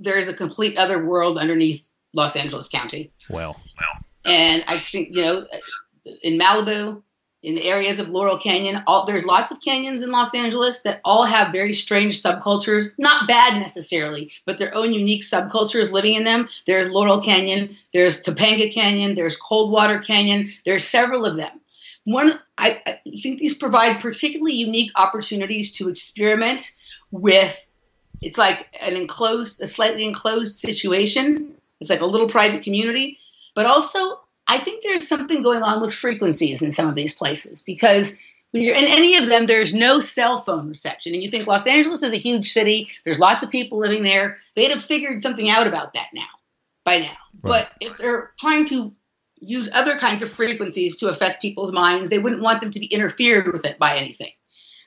there is a complete other world underneath Los Angeles County. Well. And I think, in Malibu, in the areas of Laurel Canyon, there's lots of canyons in Los Angeles that all have very strange subcultures. Not bad necessarily, but their own unique subcultures living in them. There's Laurel Canyon, there's Topanga Canyon, there's Coldwater Canyon. There's several of them. I think these provide particularly unique opportunities to experiment with. It's like a slightly enclosed situation. It's like a little private community, but also, I think there's something going on with frequencies in some of these places, because when you're in any of them, there's no cell phone reception. And you think Los Angeles is a huge city. There's lots of people living there. They'd have figured something out about that by now. Right. But if they're trying to use other kinds of frequencies to affect people's minds, they wouldn't want them to be interfered with it by anything.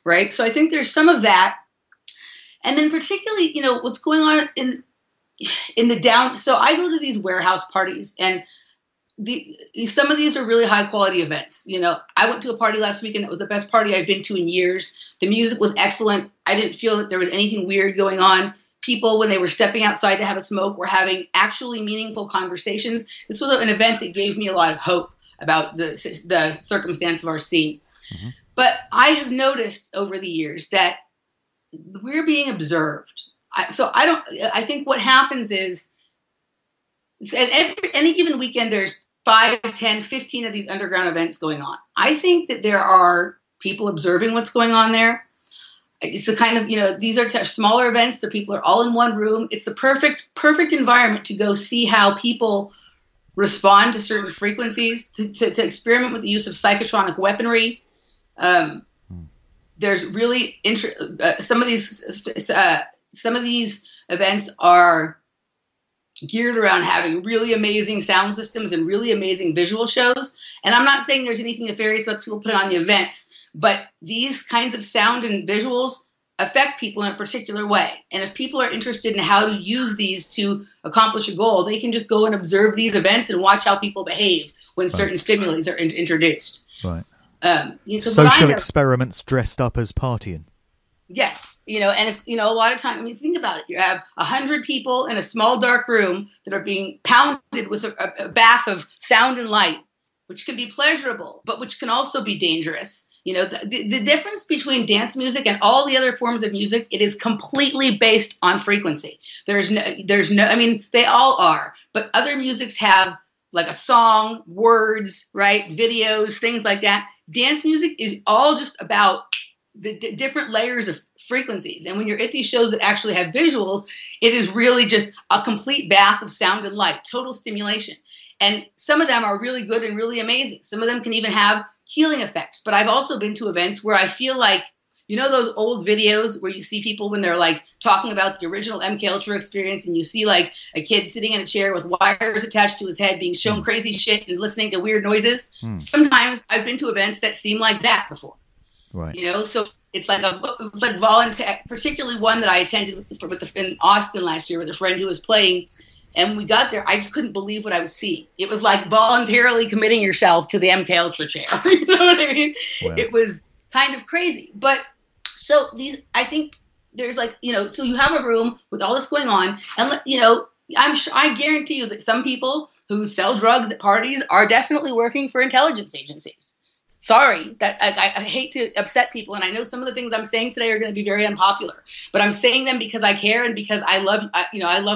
Right. So I think there's some of that. And then particularly, what's going on in the down. So I go to these warehouse parties, and some of these are really high quality events. I went to a party last weekend that was the best party I've been to in years. The music was excellent. I didn't feel that there was anything weird going on. People, when they were stepping outside to have a smoke, were having actually meaningful conversations. This was an event that gave me a lot of hope about the circumstance of our scene. Mm-hmm. But I have noticed over the years that we're being observed. I think what happens is, at any given weekend, there's 5, 10, 15 of these underground events going on. I think that there are people observing what's going on there. It's a kind of, these are smaller events. The people are all in one room. It's the perfect environment to go see how people respond to certain frequencies, to experiment with the use of psychotronic weaponry. There's really some of these events are geared around having really amazing sound systems and really amazing visual shows. And I'm not saying there's anything nefarious about people putting on the events, but these kinds of sound and visuals affect people in a particular way. And if people are interested in how to use these to accomplish a goal, they can just go and observe these events and watch how people behave when certain stimuli are introduced. Right. Social experiments dressed up as partying. Yes. And it's, a lot of time, think about it. You have 100 people in a small dark room that are being pounded with a bath of sound and light, which can be pleasurable, but which can also be dangerous. The difference between dance music and all the other forms of music, it is completely based on frequency. They all are, but other musics have like a song, words, right? Videos, things like that. Dance music is all just about the different layers of frequencies. And when you're at these shows that actually have visuals, it is really just a complete bath of sound and light, total stimulation. And some of them are really good and really amazing. Some of them can even have healing effects. But I've also been to events where I feel like, those old videos where you see people when they're like talking about the original MK Ultra experience, and you see like a kid sitting in a chair with wires attached to his head being shown crazy shit and listening to weird noises. Sometimes I've been to events that seem like that before. Right. So it's like volunteer, particularly one that I attended in Austin last year with a friend who was playing, and when we got there, I just couldn't believe what I was seeing. It was like voluntarily committing yourself to the MK Ultra chair. You know what I mean? Wow. It was kind of crazy. But so I think there's like, so you have a room with all this going on, and I guarantee you that some people who sell drugs at parties are definitely working for intelligence agencies. Sorry, that I hate to upset people, and I know some of the things I'm saying today are going to be very unpopular, but I'm saying them because I care and because I love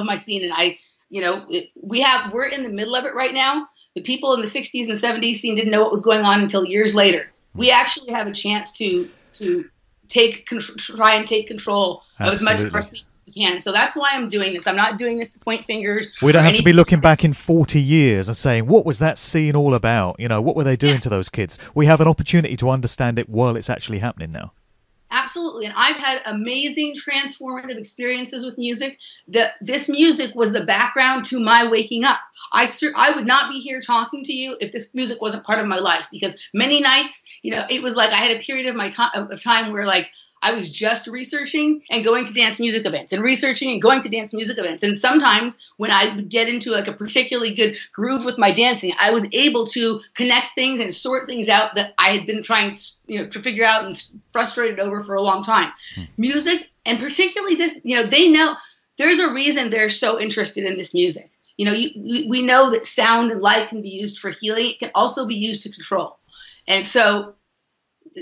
my scene, and we're in the middle of it right now. The people in the 60s and 70s scene didn't know what was going on until years later. We actually have a chance to try and take control Absolutely. Of as much of our sleep as we can. So that's why I'm doing this. I'm not doing this to point fingers. We don't have to be looking back in 40 years and saying, what was that scene all about? You know, what were they doing to those kids? We have an opportunity to understand it while it's actually happening now. Absolutely. And I've had amazing transformative experiences with music. This music was the background to my waking up. I would not be here talking to you if this music wasn't part of my life, because many nights, you know, it was like I had a period of my time where, like, I was just researching and going to dance music events and researching and going to dance music events. And sometimes when I would get into like a particularly good groove with my dancing, I was able to connect things and sort things out that I had been trying, you know, to figure out and frustrated over for a long time. Music, and particularly this, you know, they know there's a reason they're so interested in this music. You know, we know that sound and light can be used for healing. It can also be used to control. And so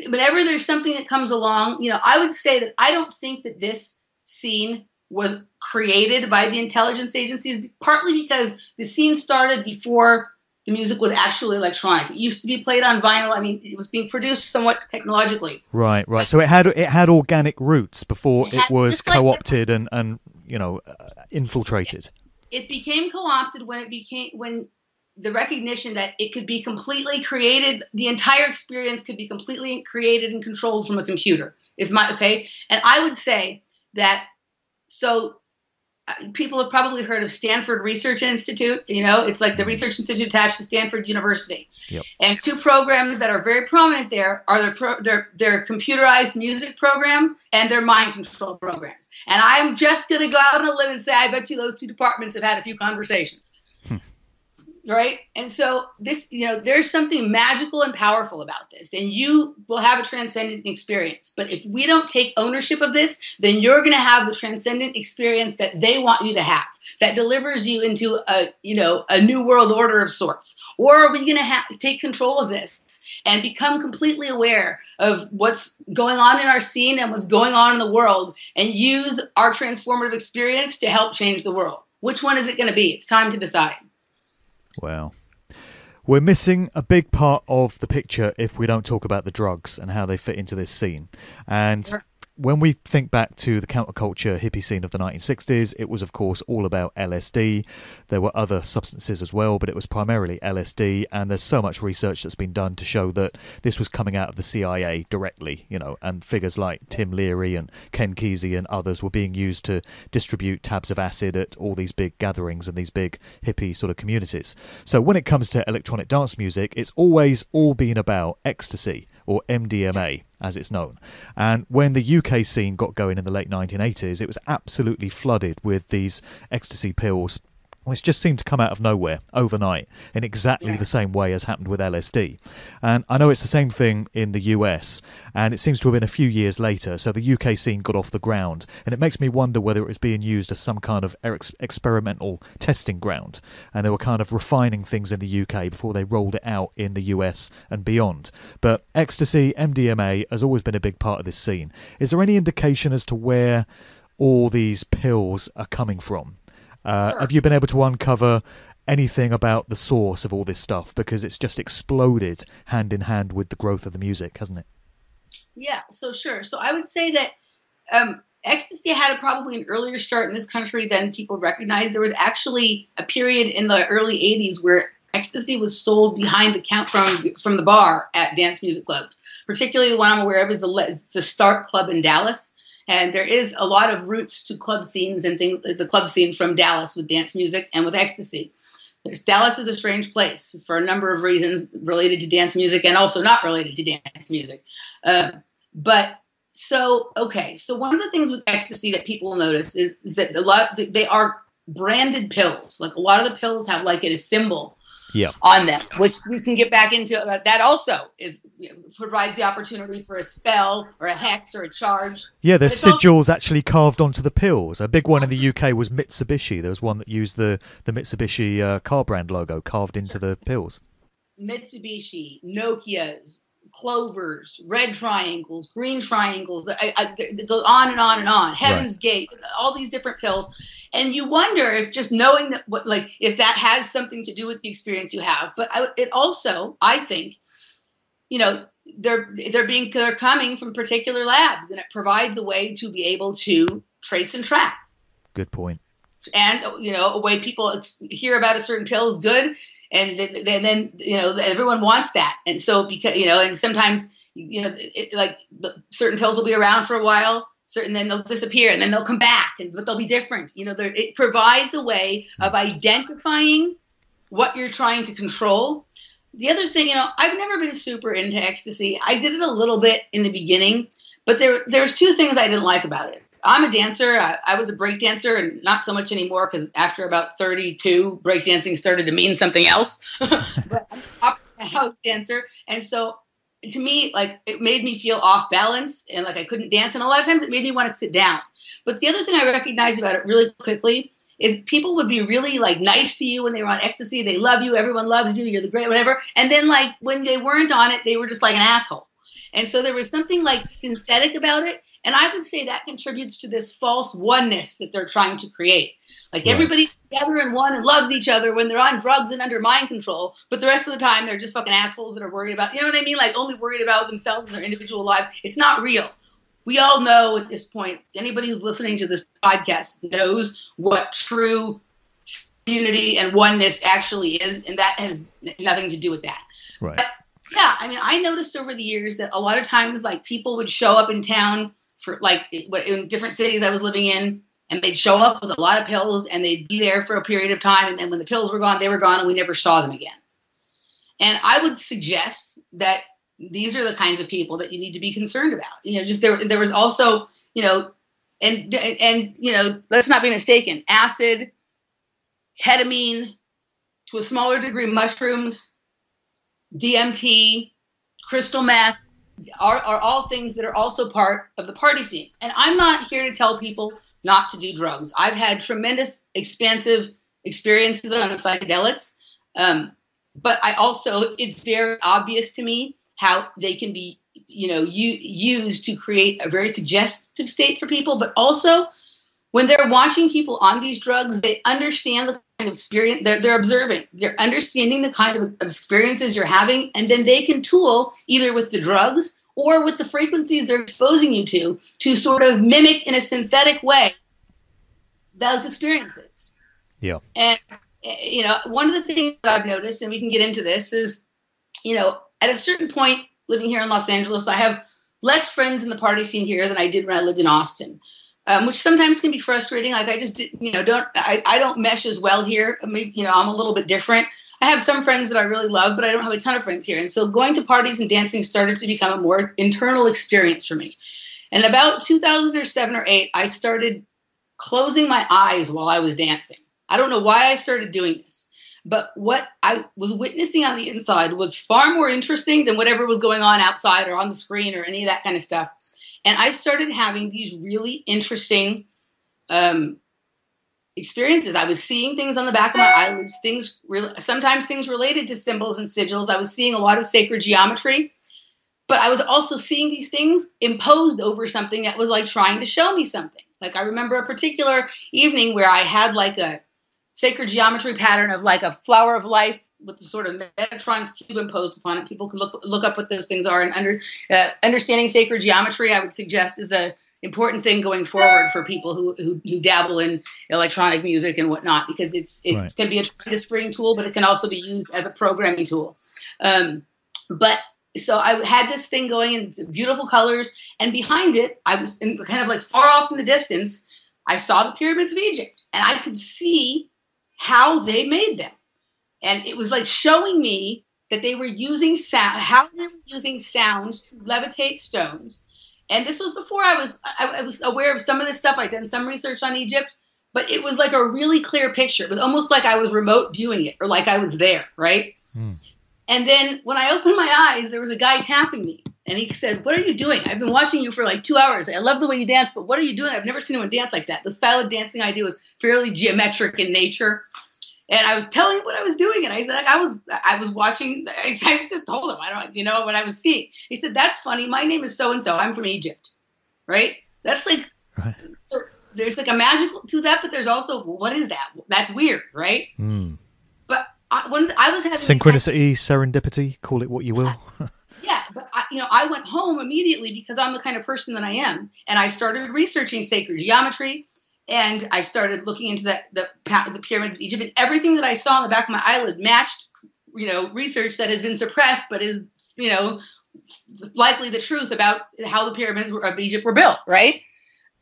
whenever there's something that comes along, you know, I would say that I don't think that this scene was created by the intelligence agencies, partly because the scene started before the music was actually electronic. It used to be played on vinyl. I mean, it was being produced somewhat technologically. Right, right. So it had organic roots before it was co-opted and you know, infiltrated. It became co-opted when the recognition that it could be completely created, the entire experience could be completely created and controlled from a computer is my, okay. And I would say that, so people have probably heard of Stanford Research Institute, you know, it's like the research institute attached to Stanford University. Yep. And two programs that are very prominent there are their computerized music program and their mind control programs. And I'm just going to go out on a limb and say, I bet you those two departments have had a few conversations. Right. And so this, you know, there's something magical and powerful about this, and you will have a transcendent experience. But if we don't take ownership of this, then you're going to have the transcendent experience that they want you to have, that delivers you into a, you know, a new world order of sorts. Or are we going to take control of this and become completely aware of what's going on in our scene and what's going on in the world and use our transformative experience to help change the world? Which one is it going to be? It's time to decide. Wow. We're missing a big part of the picture if we don't talk about the drugs and how they fit into this scene. And when we think back to the counterculture hippie scene of the 1960s, it was, of course, all about LSD. There were other substances as well, but it was primarily LSD. And there's so much research that's been done to show that this was coming out of the CIA directly, you know, and figures like Tim Leary and Ken Kesey and others were being used to distribute tabs of acid at all these big gatherings and these big hippie sort of communities. So when it comes to electronic dance music, it's always all been about ecstasy, or MDMA, as it's known. And when the UK scene got going in the late 1980s, it was absolutely flooded with these ecstasy pills, which just seemed to come out of nowhere overnight in exactly the same way as happened with LSD. And I know it's the same thing in the US, and it seems to have been a few years later, so the UK scene got off the ground. And it makes me wonder whether it was being used as some kind of experimental testing ground, and they were kind of refining things in the UK before they rolled it out in the US and beyond. But ecstasy, MDMA, has always been a big part of this scene. Is there any indication as to where all these pills are coming from? Have you been able to uncover anything about the source of all this stuff? Because it's just exploded hand in hand with the growth of the music, hasn't it? Yeah, so sure. So I would say that ecstasy had probably an earlier start in this country than people recognized. There was actually a period in the early 80s where ecstasy was sold behind the counter from the bar at dance music clubs. Particularly the one I'm aware of is the Stark Club in Dallas. And there is a lot of roots to club scenes and things, the club scene from Dallas with dance music and with ecstasy. Dallas is a strange place for a number of reasons related to dance music and also not related to dance music. So one of the things with ecstasy that people notice is that they are branded pills. Like a lot of the pills have like a symbol on them, which we can get back into. That also is provides the opportunity for a spell or a hex or a charge. Yeah, there's sigils actually carved onto the pills. A big one in the UK was Mitsubishi. There was one that used the Mitsubishi car brand logo carved into the pills. Mitsubishi, Nokias, clovers, red triangles, green triangles, it goes on and on and on. Heaven's Gate, all these different pills. And you wonder if just knowing that, if that has something to do with the experience you have. But it also, I think, you know, they're coming from particular labs, and it provides a way to be able to trace and track. Good point. And you know, a way people hear about a certain pill is good, and then you know, everyone wants that. And so because you know, and sometimes you know, certain pills will be around for a while. Certain, then they'll disappear, and then they'll come back, but they'll be different. You know, it provides a way of identifying what you're trying to control. The other thing, you know, I've never been super into ecstasy. I did it a little bit in the beginning, but there's two things I didn't like about it. I'm a dancer. I was a break dancer, and not so much anymore, because after about 32, breakdancing started to mean something else. But I'm a house dancer, and so to me, like, it made me feel off balance, and like I couldn't dance, and a lot of times it made me want to sit down. But the other thing I recognized about it really quickly is people would be really like nice to you when they were on ecstasy. They love you. Everyone loves you. You're the great whatever. And then like when they weren't on it, they were just like an asshole. And so there was something like synthetic about it. And I would say that contributes to this false oneness that they're trying to create. Like everybody's together and one and loves each other when they're on drugs and under mind control. But the rest of the time, they're just fucking assholes that are worried about, you know what I mean? Like only worried about themselves and their individual lives. It's not real. We all know at this point, anybody who's listening to this podcast knows what true community and oneness actually is. And that has nothing to do with that. Right. But yeah, I mean, I noticed over the years that a lot of times, like, people would show up in town for, like, in different cities I was living in, and they'd show up with a lot of pills, and they'd be there for a period of time, and then when the pills were gone, they were gone, and we never saw them again. And I would suggest that these are the kinds of people that you need to be concerned about. You know, just there was also, you know, and you know, let's not be mistaken, acid, ketamine, to a smaller degree, mushrooms, DMT, crystal meth are all things that are also part of the party scene. And I'm not here to tell people not to do drugs. I've had tremendous, expansive experiences on psychedelics. But I also, it's very obvious to me how they can be, you know, used to create a very suggestive state for people. But also when they're watching people on these drugs, they understand the kind of experience they're observing. They're understanding the kind of experiences you're having, and then they can tool either with the drugs or with the frequencies they're exposing you to sort of mimic in a synthetic way those experiences. Yeah. And, you know, one of the things that I've noticed, and we can get into this, is, you know, at a certain point living here in Los Angeles, I have less friends in the party scene here than I did when I lived in Austin. Which sometimes can be frustrating. Like I just, you know, I don't mesh as well here. I mean, you know, I'm a little bit different. I have some friends that I really love, but I don't have a ton of friends here. And so going to parties and dancing started to become a more internal experience for me. And about 2007 or 8, I started closing my eyes while I was dancing. I don't know why I started doing this, but what I was witnessing on the inside was far more interesting than whatever was going on outside or on the screen or any of that kind of stuff. And I started having these really interesting experiences. I was seeing things on the back of my eyelids, sometimes things related to symbols and sigils. I was seeing a lot of sacred geometry, but I was also seeing these things imposed over something that was like trying to show me something. Like I remember a particular evening where I had like a sacred geometry pattern of like a flower of life with the sort of Metatron's cube imposed upon it. People can look up what those things are. And understanding sacred geometry, I would suggest, is an important thing going forward for people who dabble in electronic music and whatnot, because it can be a tremendous freeing tool, but it can also be used as a programming tool. But so I had this thing going in beautiful colors, and behind it, I was in kind of like far off in the distance, I saw the pyramids of Egypt, and I could see how they made them. And it was like showing me that they were using sound, how they were using sound to levitate stones. And this was before I was aware of some of this stuff. I'd done some research on Egypt, but it was like a really clear picture. It was almost like I was remote viewing it, or like I was there, right? Mm. And then when I opened my eyes, there was a guy tapping me. And he said, "What are you doing? I've been watching you for like 2 hours. I love the way you dance, but what are you doing? I've never seen anyone dance like that." The style of dancing I do is fairly geometric in nature. And I was telling him what I was doing, and I said, like, I was watching. I just told him, I don't, you know, what I was seeing. He said, "That's funny. My name is so and so. I'm from Egypt," right? That's like, right. So there's like a magical to that, but there's also, what is that? That's weird, right? Mm. But I was having synchronicity, serendipity, call it what you will. Yeah, but I, you know, I went home immediately because I'm the kind of person that I am. And I started researching sacred geometry. And I started looking into the pyramids of Egypt. And everything that I saw on the back of my eyelid matched, you know, research that has been suppressed but is, you know, likely the truth about how the pyramids of Egypt were built, right?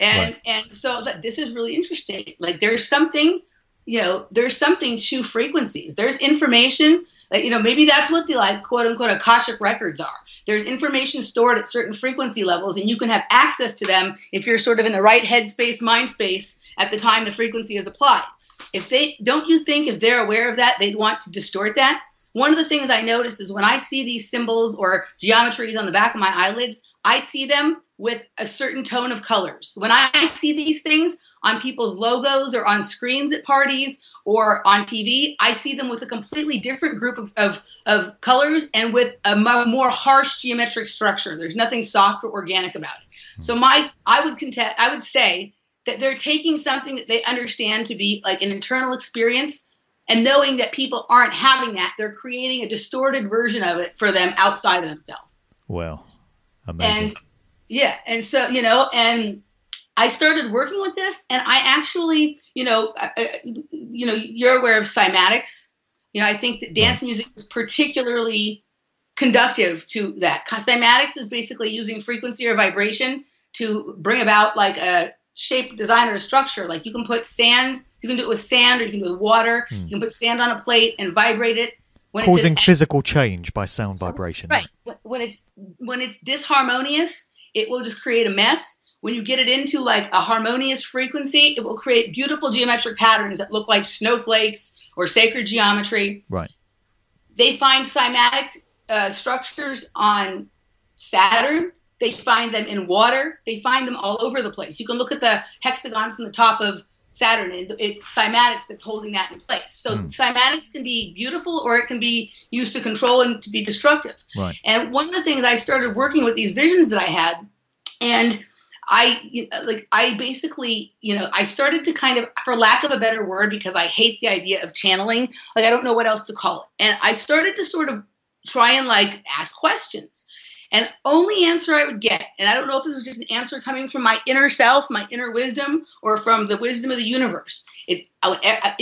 And right. And so this is really interesting. Like, there's something, you know, there's something to frequencies. There's information that, you know, maybe that's what the, like, quote-unquote Akashic records are. There's information stored at certain frequency levels, and you can have access to them if you're sort of in the right headspace, mind space at the time the frequency is applied. If they don't, you think if they're aware of that, they'd want to distort that? One of the things I notice is when I see these symbols or geometries on the back of my eyelids, I see them with a certain tone of colors. When I see these things on people's logos or on screens at parties or on TV, I see them with a completely different group of colors and with a more harsh geometric structure. There's nothing soft or organic about it. So I would say that they're taking something that they understand to be like an internal experience, and knowing that people aren't having that, they're creating a distorted version of it for them outside of themselves. Wow. Amazing. And yeah. And so, you know, and I started working with this, and I actually, you know, you're aware of cymatics. You know, I think that dance music is particularly conductive to that. Cymatics is basically using frequency or vibration to bring about like a shape, design, or structure. Like, you can put sand, you can do it with sand, or you can do it with water. You can put sand on a plate and vibrate it. Causing physical change by sound vibration. Right. When it's disharmonious, it will just create a mess. When you get it into like a harmonious frequency, it will create beautiful geometric patterns that look like snowflakes or sacred geometry. Right. They find cymatic structures on Saturn. They find them in water. They find them all over the place. You can look at the hexagon from the top of Saturn, and it's cymatics that's holding that in place. So cymatics can be beautiful, or it can be used to control and to be destructive. Right. And one of the things I started working with these visions that I had, and I started to kind of, for lack of a better word, because I hate the idea of channeling, like, I don't know what else to call it. And I started to sort of try and like ask questions. And only answer I would get, and I don't know if this was just an answer coming from my inner self, my inner wisdom, or from the wisdom of the universe, it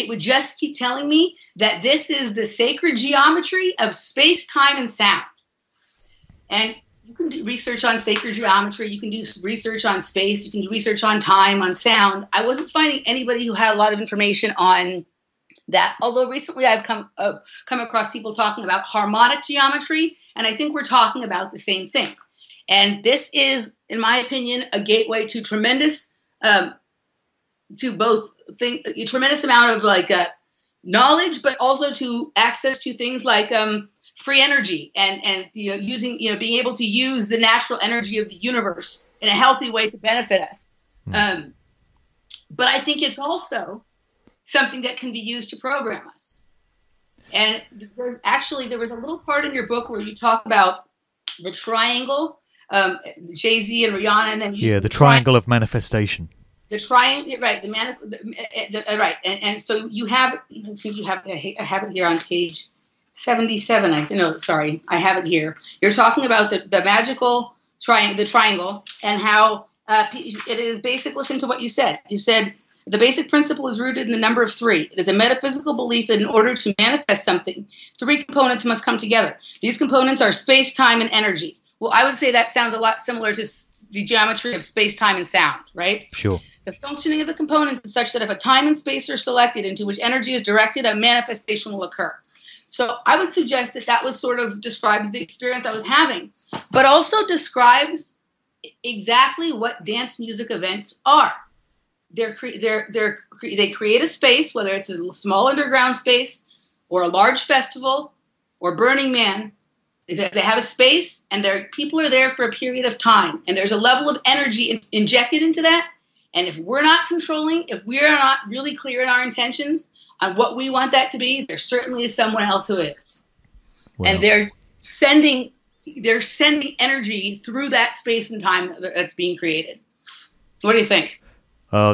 would just keep telling me that this is the sacred geometry of space, time, and sound. And you can do research on sacred geometry. You can do research on space. You can do research on time, on sound. I wasn't finding anybody who had a lot of information on that, although recently I've come across people talking about harmonic geometry, and I think we're talking about the same thing. And this is, in my opinion, a gateway to tremendous, a tremendous amount of like knowledge, but also to access to things like free energy and being able to use the natural energy of the universe in a healthy way to benefit us. But I think it's also something that can be used to program us. And there was a little part in your book where you talk about the triangle, Jay-Z and Rihanna, and then the triangle of manifestation. The triangle, right? Right. And so you have, I have it here on page 77. I have it here. You're talking about the magical triangle, and how it is basic. Listen to what you said. You said, "The basic principle is rooted in the number of 3. It is a metaphysical belief that in order to manifest something, 3 components must come together. These components are space, time, and energy." Well, I would say that sounds a lot similar to the geometry of space, time, and sound, right? Sure. "The functioning of the components is such that if a time and space are selected into which energy is directed, a manifestation will occur." So I would suggest that was sort of describes the experience I was having, but also describes exactly what dance music events are. They create a space, whether it's a small underground space or a large festival or Burning Man. They have a space, and their people are there for a period of time, and there's a level of energy injected into that. And if we're not controlling, if we're not really clear in our intentions on what we want that to be, there certainly is someone else who is. Wow. And they're sending energy through that space and time that's being created. What do you think?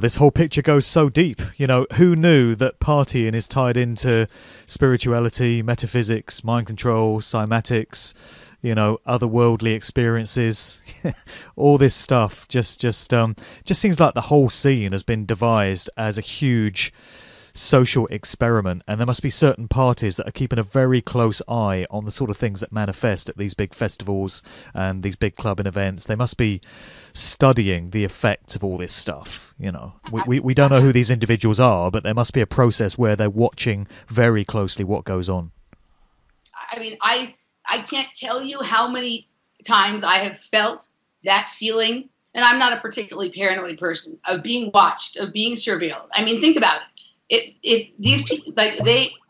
This whole picture goes so deep. You know, who knew that partying is tied into spirituality, metaphysics, mind control, cymatics, you know, otherworldly experiences, all this stuff. Just seems like the whole scene has been devised as a huge social experiment, and there must be certain parties that are keeping a very close eye on the sort of things that manifest at these big festivals and these big clubbing events. They must be studying the effects of all this stuff, you know. We don't know who these individuals are, but there must be a process where they're watching very closely what goes on. I mean, I can't tell you how many times I have felt that feeling, and I'm not a particularly paranoid person, of being watched, of being surveilled. I mean, think about it. These people, like,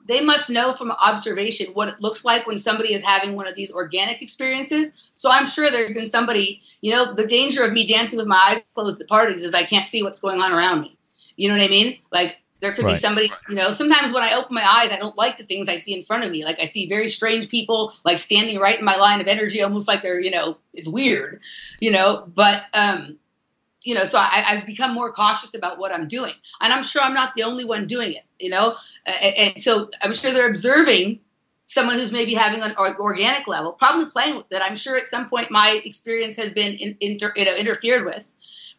they must know from observation what it looks like when somebody is having one of these organic experiences. So I'm sure there's been somebody, you know, the danger of me dancing with my eyes closed at parties is I can't see what's going on around me. You know what I mean? Like, there could be somebody, you know, sometimes when I open my eyes, I don't like the things I see in front of me. Like, I see very strange people, like, standing right in my line of energy, almost like they're, you know, it's weird, you know, but, you know, so I've become more cautious about what I'm doing. And I'm sure I'm not the only one doing it, you know. And so I'm sure they're observing someone who's maybe having an organic level, probably playing with it. I'm sure at some point my experience has been interfered with.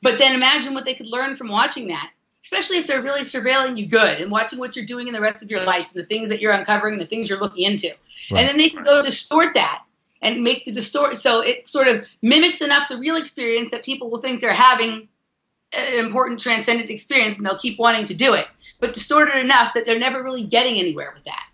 But then imagine what they could learn from watching that, especially if they're really surveilling you good and watching what you're doing in the rest of your life, the things that you're uncovering, the things you're looking into. Right. And then they can go distort that. And make the distort, so it sort of mimics enough the real experience that people will think they're having an important transcendent experience, and they'll keep wanting to do it, but distorted enough that they're never really getting anywhere with that.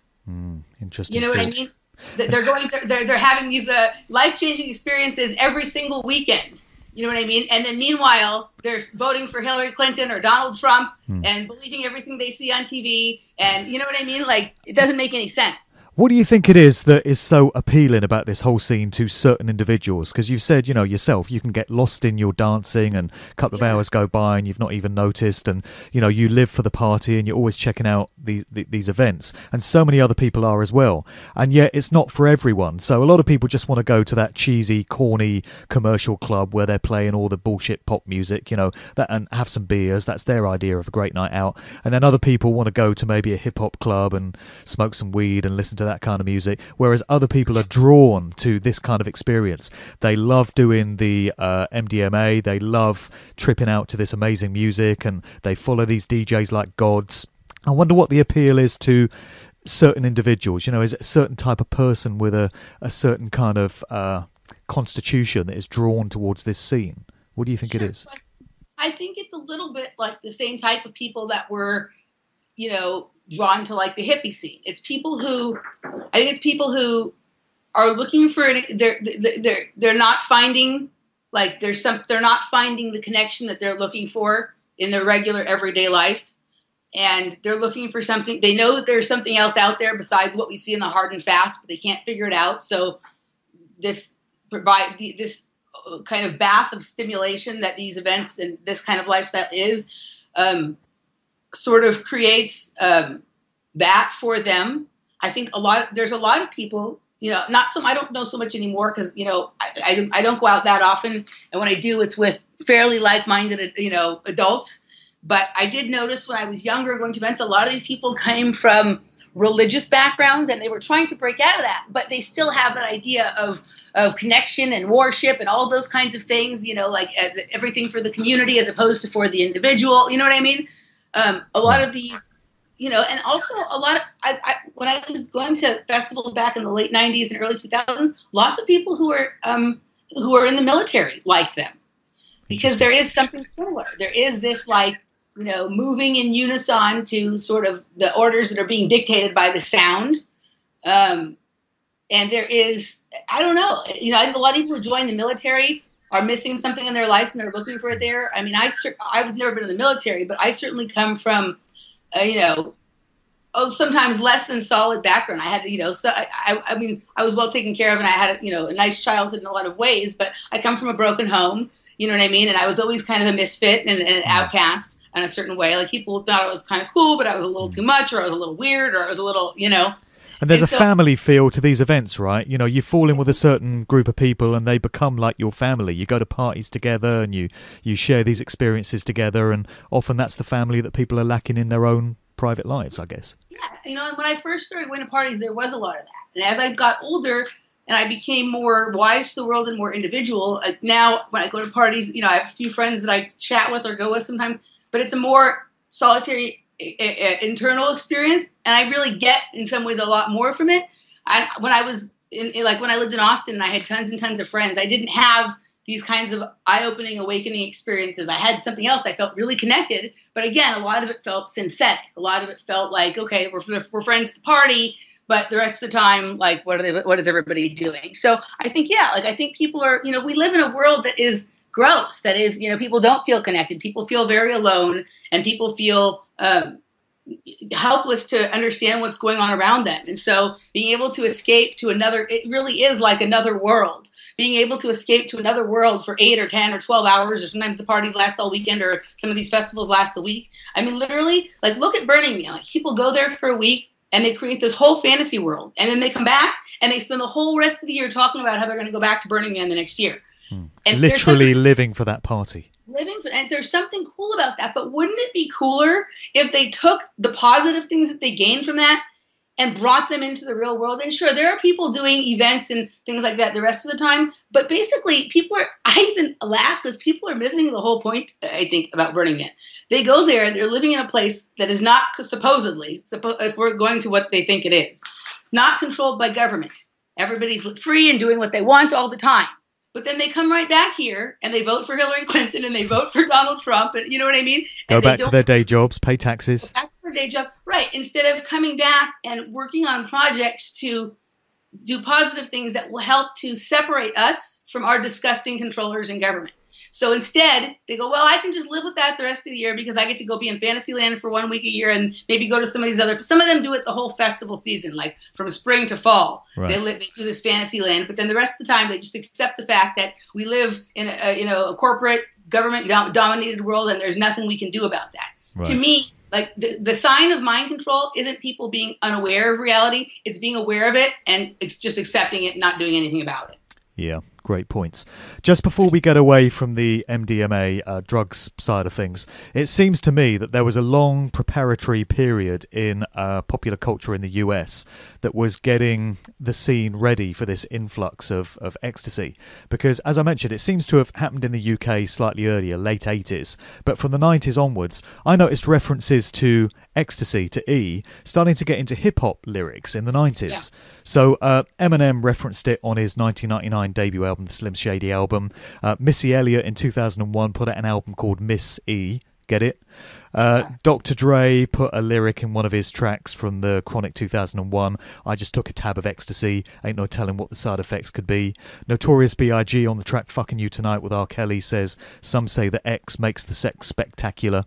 Interesting. You know what I mean? They're having these life-changing experiences every single weekend. You know what I mean? And then meanwhile, they're voting for Hillary Clinton or Donald Trump and believing everything they see on TV. And you know what I mean? Like, it doesn't make any sense. What do you think it is that is so appealing about this whole scene to certain individuals? Because you've said, you know, yourself, you can get lost in your dancing and a couple of hours go by and you've not even noticed. And, you know, you live for the party and you're always checking out these events. And so many other people are as well. And yet it's not for everyone. So a lot of people just want to go to that cheesy, corny commercial club where they're playing all the bullshit pop music, you know, that, and have some beers. That's their idea of a great night out. And then other people want to go to maybe a hip hop club and smoke some weed and listen to that kind of music, whereas other people are drawn to this kind of experience. They love doing the MDMA, they love tripping out to this amazing music, and they follow these DJs like gods. I wonder what the appeal is to certain individuals. You know, is it a certain type of person with a certain kind of constitution that is drawn towards this scene? What do you think it is? I think it's a little bit like the same type of people that were, you know, drawn to like the hippie scene. It's people who, I think it's people who are looking for it. They're not finding, like, there's some, they're not finding the connection that they're looking for in their regular everyday life. And they're looking for something. They know that there's something else out there besides what we see in the hard and fast, but they can't figure it out. So this provide this kind of bath of stimulation that these events and this kind of lifestyle is, sort of creates that for them. I think there's a lot of people, you know, I don't know so much anymore because, you know, I don't go out that often. And when I do, it's with fairly like-minded, you know, adults. But I did notice when I was younger going to events, a lot of these people came from religious backgrounds and they were trying to break out of that, but they still have that idea of connection and worship and all those kinds of things, you know, like everything for the community as opposed to for the individual. You know what I mean? A lot of these, you know, and also a lot of, when I was going to festivals back in the late 90s and early 2000s, lots of people who are in the military liked them because there is something similar. There is this, like, you know, moving in unison to sort of the orders that are being dictated by the sound. And there is, I don't know, you know, I think a lot of people who join the military are missing something in their life and they're looking for it there. I mean, I've never been in the military, but I certainly come from, you know, sometimes less than solid background. I had, you know, so I mean, I was well taken care of and I had, you know, a nice childhood in a lot of ways, but I come from a broken home, you know what I mean? And I was always kind of a misfit and an outcast in a certain way. Like, people thought I was kind of cool, but I was a little too much, or I was a little weird, or I was a little, you know. And there's a family feel to these events, right? You know, you fall in with a certain group of people and they become like your family. You go to parties together and you share these experiences together, and often that's the family that people are lacking in their own private lives, I guess. Yeah, you know, when I first started going to parties, there was a lot of that. And as I got older, and I became more wise to the world and more individual. Now, when I go to parties, you know, I have a few friends that I chat with or go with sometimes, but it's a more solitary internal experience, and I really get, in some ways, a lot more from it. When I lived in Austin and I had tons and tons of friends, I didn't have these kinds of eye-opening, awakening experiences. I had something else that felt really connected, but again, a lot of it felt synthetic. A lot of it felt like, okay, we're friends at the party, but the rest of the time, like, what is everybody doing? So I think, yeah, like, I think people are, you know, we live in a world that is gross, that is, you know, people don't feel connected. People feel very alone, and people feel helpless to understand what's going on around them. And so being able to escape to another, it really is like another world. Being able to escape to another world for 8 or 10 or 12 hours, or sometimes the parties last all weekend, or some of these festivals last a week. I mean, literally, like, look at Burning Man. Like, people go there for a week, and they create this whole fantasy world. And then they come back, and they spend the whole rest of the year talking about how they're going to go back to Burning Man the next year. And literally living for that party. And there's something cool about that. But wouldn't it be cooler if they took the positive things that they gained from that and brought them into the real world? And sure, there are people doing events and things like that the rest of the time, but basically people are, I even laugh because people are missing the whole point, I think, about Burning Man. They go there, they're living in a place that is not, supposedly, if we're going to what they think it is, not controlled by government. Everybody's free and doing what they want all the time. But then they come right back here and they vote for Hillary Clinton and they vote for Donald Trump. And you know what I mean? Go back to their day jobs, pay taxes. Day job, right, instead of coming back and working on projects to do positive things that will help to separate us from our disgusting controllers in government. So instead they go, well, I can just live with that the rest of the year because I get to go be in Fantasyland for 1 week a year and maybe go to some of these other, some of them do it the whole festival season, like from spring to fall, right. They do this Fantasyland, but then the rest of the time they just accept the fact that we live in a corporate government dominated world and there's nothing we can do about that. Right. To me, like, the sign of mind control isn't people being unaware of reality. It's being aware of it and it's just accepting it and not doing anything about it. Yeah, great points. Just before we get away from the MDMA drugs side of things, it seems to me that there was a long preparatory period in popular culture in the US that was getting the scene ready for this influx of ecstasy. Because, as I mentioned, it seems to have happened in the UK slightly earlier, late 80s. But from the 90s onwards, I noticed references to ecstasy, to E, starting to get into hip-hop lyrics in the 90s. Yeah. So Eminem referenced it on his 1999 debut album, the Slim Shady album. Missy Elliott in 2001 put out an album called Miss E. Get it? Yeah. Dr. Dre put a lyric in one of his tracks from the Chronic 2001. I just took a tab of ecstasy. Ain't no telling what the side effects could be. Notorious B.I.G. on the track Fucking You Tonight with R. Kelly says, some say that X makes the sex spectacular.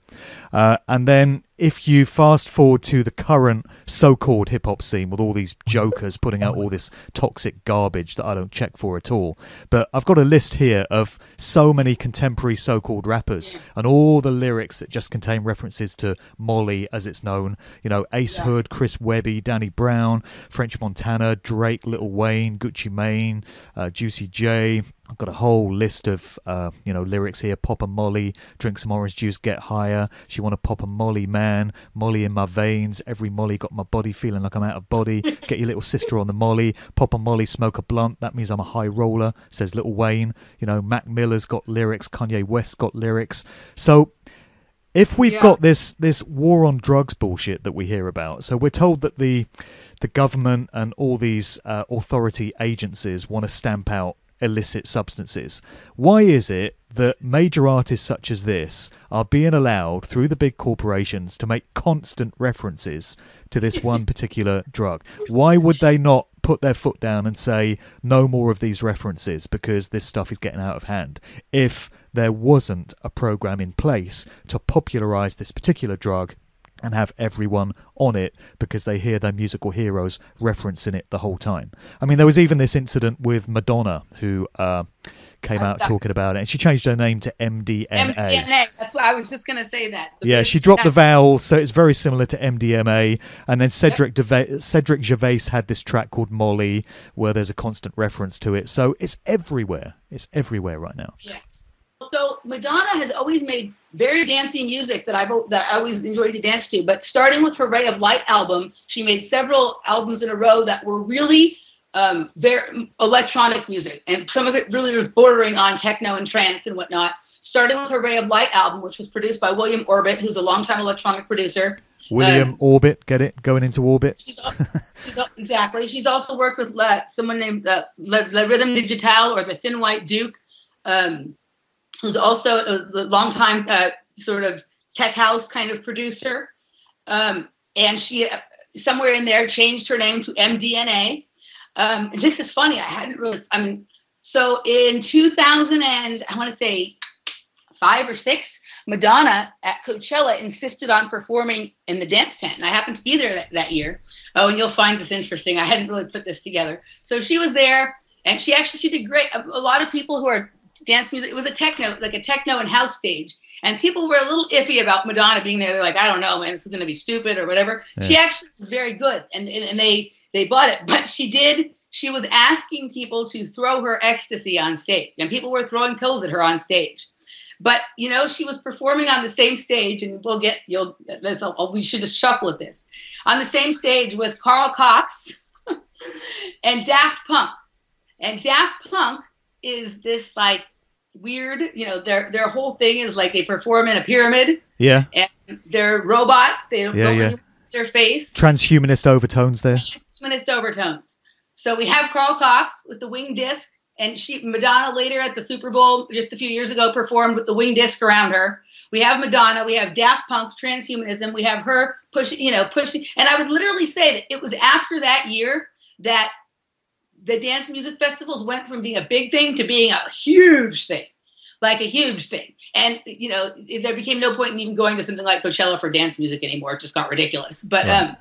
And then if you fast forward to the current so-called hip-hop scene with all these jokers putting out all this toxic garbage that I don't check for at all. But I've got a list here of so many contemporary so-called rappers and all the lyrics that just contain references to Molly, as it's known. You know, Ace Hood, Chris Webby, Danny Brown, French Montana, Drake, Lil Wayne, Gucci Mane, Juicy J. I've got a whole list of, you know, lyrics here. Pop a Molly, drink some orange juice, get higher. She want to pop a Molly, man. Molly in my veins. Every Molly got my body feeling like I'm out of body. Get your little sister on the Molly. Pop a Molly, smoke a blunt. That means I'm a high roller, says Lil Wayne. You know, Mac Miller's got lyrics. Kanye West's got lyrics. So if we've got this war on drugs bullshit that we hear about, so we're told that the government and all these authority agencies want to stamp out illicit substances. Why is it that major artists such as this are being allowed through the big corporations to make constant references to this one particular drug? Why would they not put their foot down and say no more of these references because this stuff is getting out of hand, if there wasn't a program in place to popularize this particular drug and have everyone on it because they hear their musical heroes referencing it the whole time? I mean, there was even this incident with Madonna, who came out talking about it, and she changed her name to MDNA. MDNA, that's why I was just going to say that. Yeah, she dropped the vowel, so it's very similar to MDMA. And then Cedric Gervais had this track called Molly, where there's a constant reference to it. So it's everywhere. It's everywhere right now. Yes. So Madonna has always made very dancey music that I always enjoyed to dance to. But starting with her Ray of Light album, she made several albums in a row that were really very electronic music, and some of it really was bordering on techno and trance and whatnot. Starting with her Ray of Light album, which was produced by William Orbit, who's a longtime electronic producer. William Orbit, get it? Going into orbit. Exactly. She's also worked with someone named Le Rhythm Digital, or the Thin White Duke, who's also a longtime sort of tech house kind of producer. And she, somewhere in there, changed her name to MDNA. This is funny. I hadn't really, I mean, so in 2000 and I want to say 5 or 6, Madonna at Coachella insisted on performing in the dance tent. And I happened to be there that year. Oh, and you'll find this interesting. I hadn't really put this together. So she was there, and she did great. A lot of people who are dance music, it was a techno and house stage. And people were a little iffy about Madonna being there. They're like, I don't know, man, this is going to be stupid or whatever. Yeah. She actually was very good, and they bought it. But she was asking people to throw her ecstasy on stage, and people were throwing pills at her on stage. But, you know, she was performing on the same stage, and we should just chuckle at this. On the same stage with Carl Cox and Daft Punk. And Daft Punk is this, like, weird, you know, their whole thing is, like, they perform in a pyramid. Yeah. And they're robots. They don't really look at their face. Transhumanist overtones there. Transhumanist overtones. So we have Carl Cox with the wing disc. And Madonna later at the Super Bowl just a few years ago performed with the wing disc around her. We have Madonna, we have Daft Punk, transhumanism, we have her pushing. And I would literally say that it was after that year that the dance music festivals went from being a big thing to being a huge thing, like a huge thing. And, you know, there became no point in even going to something like Coachella for dance music anymore. It just got ridiculous. But yeah.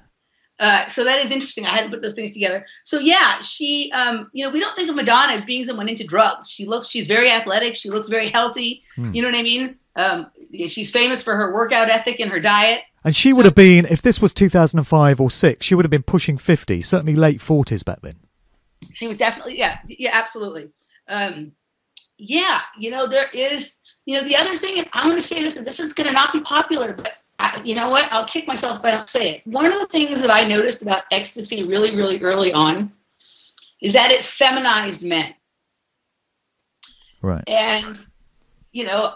So that is interesting. I hadn't put those things together. So yeah, she, you know, we don't think of Madonna as being someone into drugs. She's very athletic. She looks very healthy. Mm. You know what I mean? She's famous for her workout ethic and her diet. And she would have been, if this was 2005 or 6, she would have been pushing 50, certainly late 40s back then. She was definitely, yeah, absolutely. You know, there is, you know, the other thing, I want to say this, and this is going to not be popular, but you know what? I'll kick myself if I don't say it. One of the things that I noticed about ecstasy really, really early on is that it feminized men. Right. And, you know,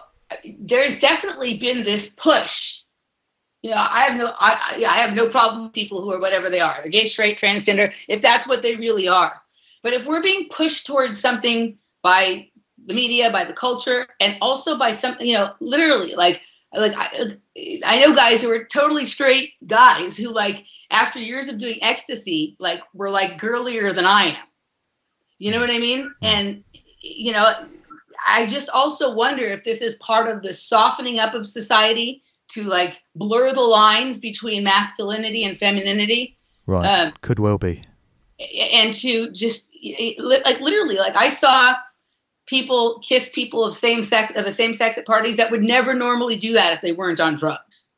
there's definitely been this push. You know, I have no problem with people who are whatever they are. They're gay, straight, transgender, if that's what they really are. But if we're being pushed towards something by the media, by the culture, and also by something, you know, literally, like I know guys who are totally straight guys who, like, after years of doing ecstasy, like, were like girlier than I am. You know what I mean? And, you know, I just also wonder if this is part of the softening up of society to, like, blur the lines between masculinity and femininity. Right. Could well be. And to just, like, literally, like, I saw people kiss people of the same sex at parties that would never normally do that if they weren't on drugs,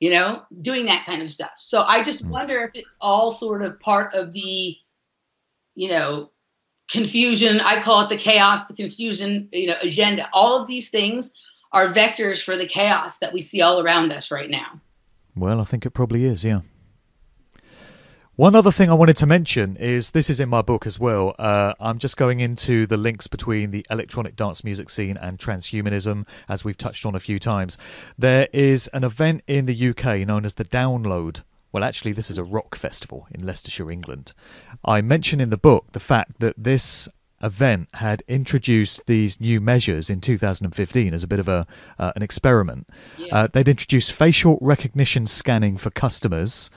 you know, doing that kind of stuff. So I just wonder if it's all sort of part of the, you know, confusion. I call it the chaos, the confusion, you know, agenda. All of these things are vectors for the chaos that we see all around us right now. Well, I think it probably is, yeah. One other thing I wanted to mention is, this is in my book as well, I'm just going into the links between the electronic dance music scene and transhumanism, as we've touched on a few times. There is an event in the UK known as the Download. Well, actually, this is a rock festival in Leicestershire, England. I mention in the book the fact that this event had introduced these new measures in 2015 as a bit of an experiment. Yeah. They'd introduced facial recognition scanning for customers,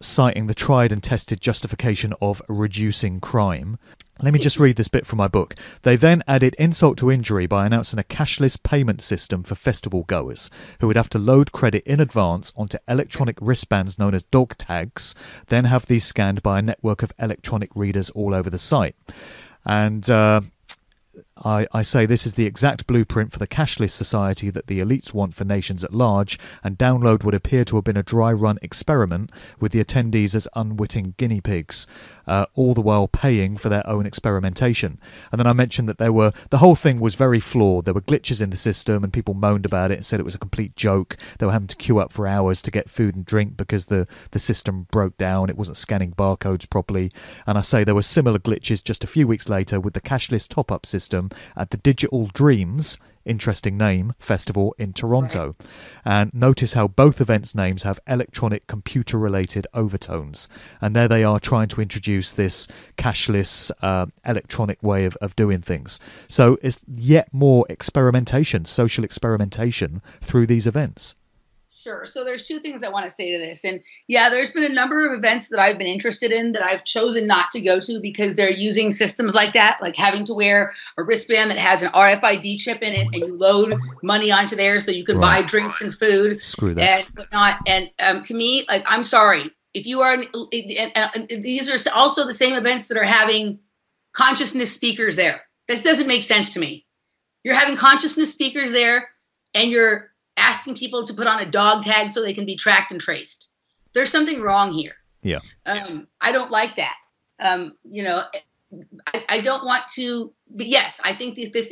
citing the tried and tested justification of reducing crime. Let me just read this bit from my book. They then added insult to injury by announcing a cashless payment system for festival goers who would have to load credit in advance onto electronic wristbands known as dog tags, then have these scanned by a network of electronic readers all over the site. And I say this is the exact blueprint for the cashless society that the elites want for nations at large, and Download would appear to have been a dry-run experiment with the attendees as unwitting guinea pigs. all the while paying for their own experimentation. And then I mentioned that the whole thing was very flawed. There were glitches in the system and people moaned about it and said it was a complete joke. They were having to queue up for hours to get food and drink because the system broke down. It wasn't scanning barcodes properly. And I say there were similar glitches just a few weeks later with the cashless top-up system at the Digital Dreams, interesting name, festival in Toronto. Right. And notice how both events' names have electronic computer-related overtones. And there they are trying to introduce this cashless electronic way of doing things. So it's yet more experimentation, social experimentation through these events. Sure. So there's two things I want to say to this. And yeah, there's been a number of events that I've been interested in that I've chosen not to go to because they're using systems like that, like having to wear a wristband that has an RFID chip in it and you load money onto there so you can buy drinks and food. Screw that. And whatnot. And to me, like, I'm sorry. If you are, and these are also the same events that are having consciousness speakers there. This doesn't make sense to me. You're having consciousness speakers there and you're asking people to put on a dog tag so they can be tracked and traced. There's something wrong here. Yeah. I don't like that. I don't want to, but yes, I think that this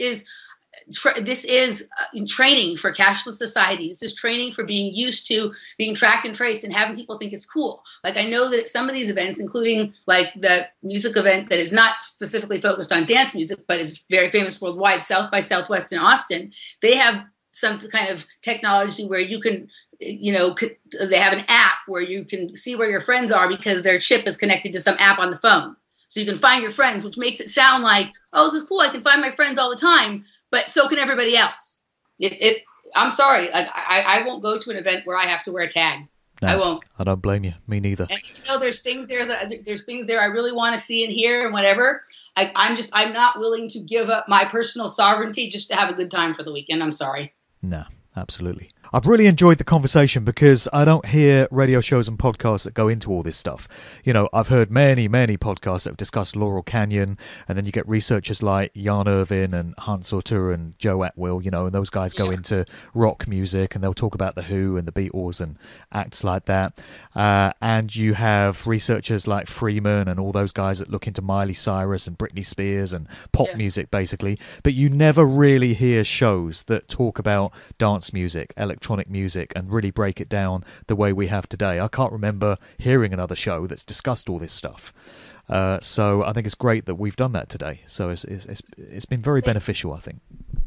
is training for cashless society. This is training for being used to being tracked and traced and having people think it's cool. Like, I know that at some of these events, including like the music event that is not specifically focused on dance music, but is very famous worldwide, South by Southwest in Austin, they have some kind of technology where you can, they have an app where you can see where your friends are because their chip is connected to some app on the phone. So you can find your friends, which makes it sound like, oh, this is cool. I can find my friends all the time, but so can everybody else. I'm sorry. I won't go to an event where I have to wear a tag. No, I won't. I don't blame you. Me neither. And there's things there I really want to see and hear and whatever. I'm not willing to give up my personal sovereignty just to have a good time for the weekend. I'm sorry. No, absolutely. I've really enjoyed the conversation because I don't hear radio shows and podcasts that go into all this stuff. I've heard many, many podcasts that have discussed Laurel Canyon, and then you get researchers like Jan Irvin and Hans Otto and Joe Atwill, and those guys go into rock music, and they'll talk about The Who and the Beatles and acts like that. And you have researchers like Freeman and all those guys that look into Miley Cyrus and Britney Spears and pop music, basically. But you never really hear shows that talk about dance music, electronic music, and really break it down the way we have today. I can't remember hearing another show that's discussed all this stuff. So I think it's great that we've done that today. So it's been very beneficial, I think.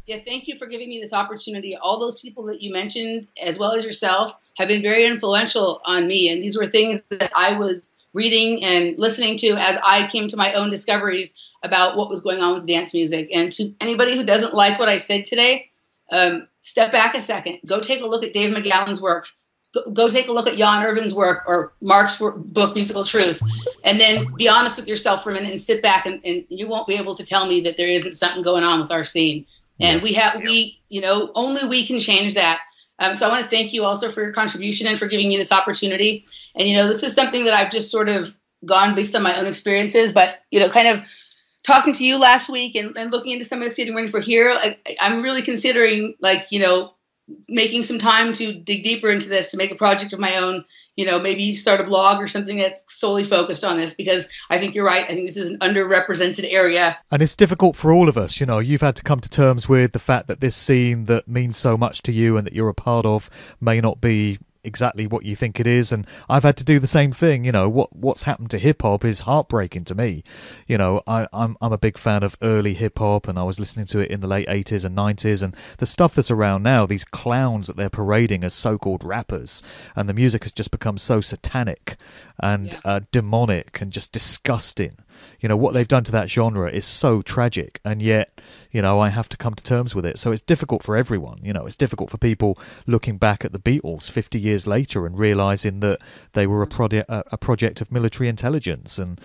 Yeah, thank you for giving me this opportunity. All those people that you mentioned, as well as yourself, have been very influential on me. And these were things that I was reading and listening to as I came to my own discoveries about what was going on with dance music. And to anybody who doesn't like what I said today, step back a second. Go take a look at Dave McGowan's work. Go take a look at Jan Irvin's work or Mark's book, Musical Truth, and then be honest with yourself for a minute and sit back, and you won't be able to tell me that there isn't something going on with our scene. And only we can change that. So I want to thank you also for your contribution and for giving me this opportunity. And, this is something that I've just sort of gone based on my own experiences, but, kind of talking to you last week and looking into some of the scenery for here, I'm really considering, making some time to dig deeper into this, to make a project of my own, maybe start a blog or something that's solely focused on this, because I think you're right. I think this is an underrepresented area. And it's difficult for all of us. You've had to come to terms with the fact that this scene that means so much to you and that you're a part of may not be exactly what you think it is, and I've had to do the same thing. What's happened to hip-hop is heartbreaking to me. I'm a big fan of early hip-hop, and I was listening to it in the late 80s and 90s, and the stuff that's around now, these clowns that they're parading as so-called rappers, and the music has just become so satanic and demonic and just disgusting. What they've done to that genre is so tragic, and yet, I have to come to terms with it. So it's difficult for everyone. It's difficult for people looking back at the Beatles 50 years later and realizing that they were a project of military intelligence. And,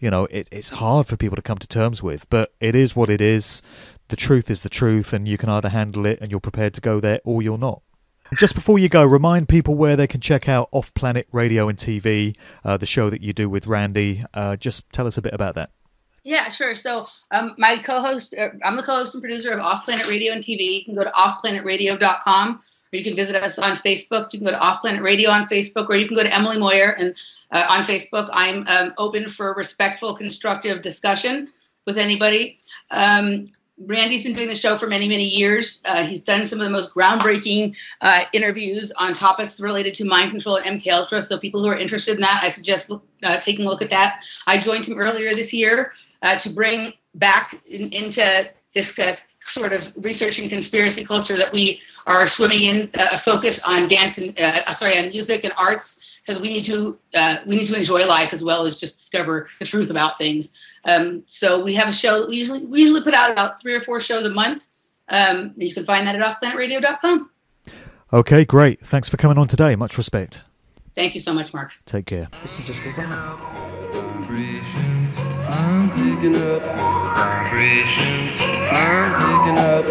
it's hard for people to come to terms with, but it is what it is. The truth is the truth, and you can either handle it and you're prepared to go there or you're not. Just before you go, remind people where they can check out Off Planet Radio and TV, the show that you do with Randy. Just tell us a bit about that. Yeah, sure. So my co-host, I'm the co-host and producer of Off Planet Radio and TV. You can go to offplanetradio.com. or you can visit us on Facebook. You can go to Off Planet Radio on Facebook, or you can go to Emily Moyer and on Facebook. I'm open for respectful, constructive discussion with anybody. Randy's been doing the show for many, many years. He's done some of the most groundbreaking interviews on topics related to mind control and MK Ultra. So people who are interested in that, I suggest taking a look at that. I joined him earlier this year to bring back into this sort of researching conspiracy culture that we are swimming in, a focus on dance and on music and arts, because we need to enjoy life as well as just discover the truth about things. So we have a show that we usually put out about 3 or 4 shows a month. You can find that at offplanetradio.com. Okay, great. Thanks for coming on today. Much respect. Thank you so much, Mark. Take care. This is just for fun. I'm picking up vibrations. I'm picking up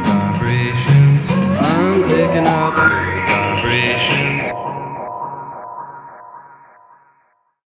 vibrations. I'm picking up vibrations.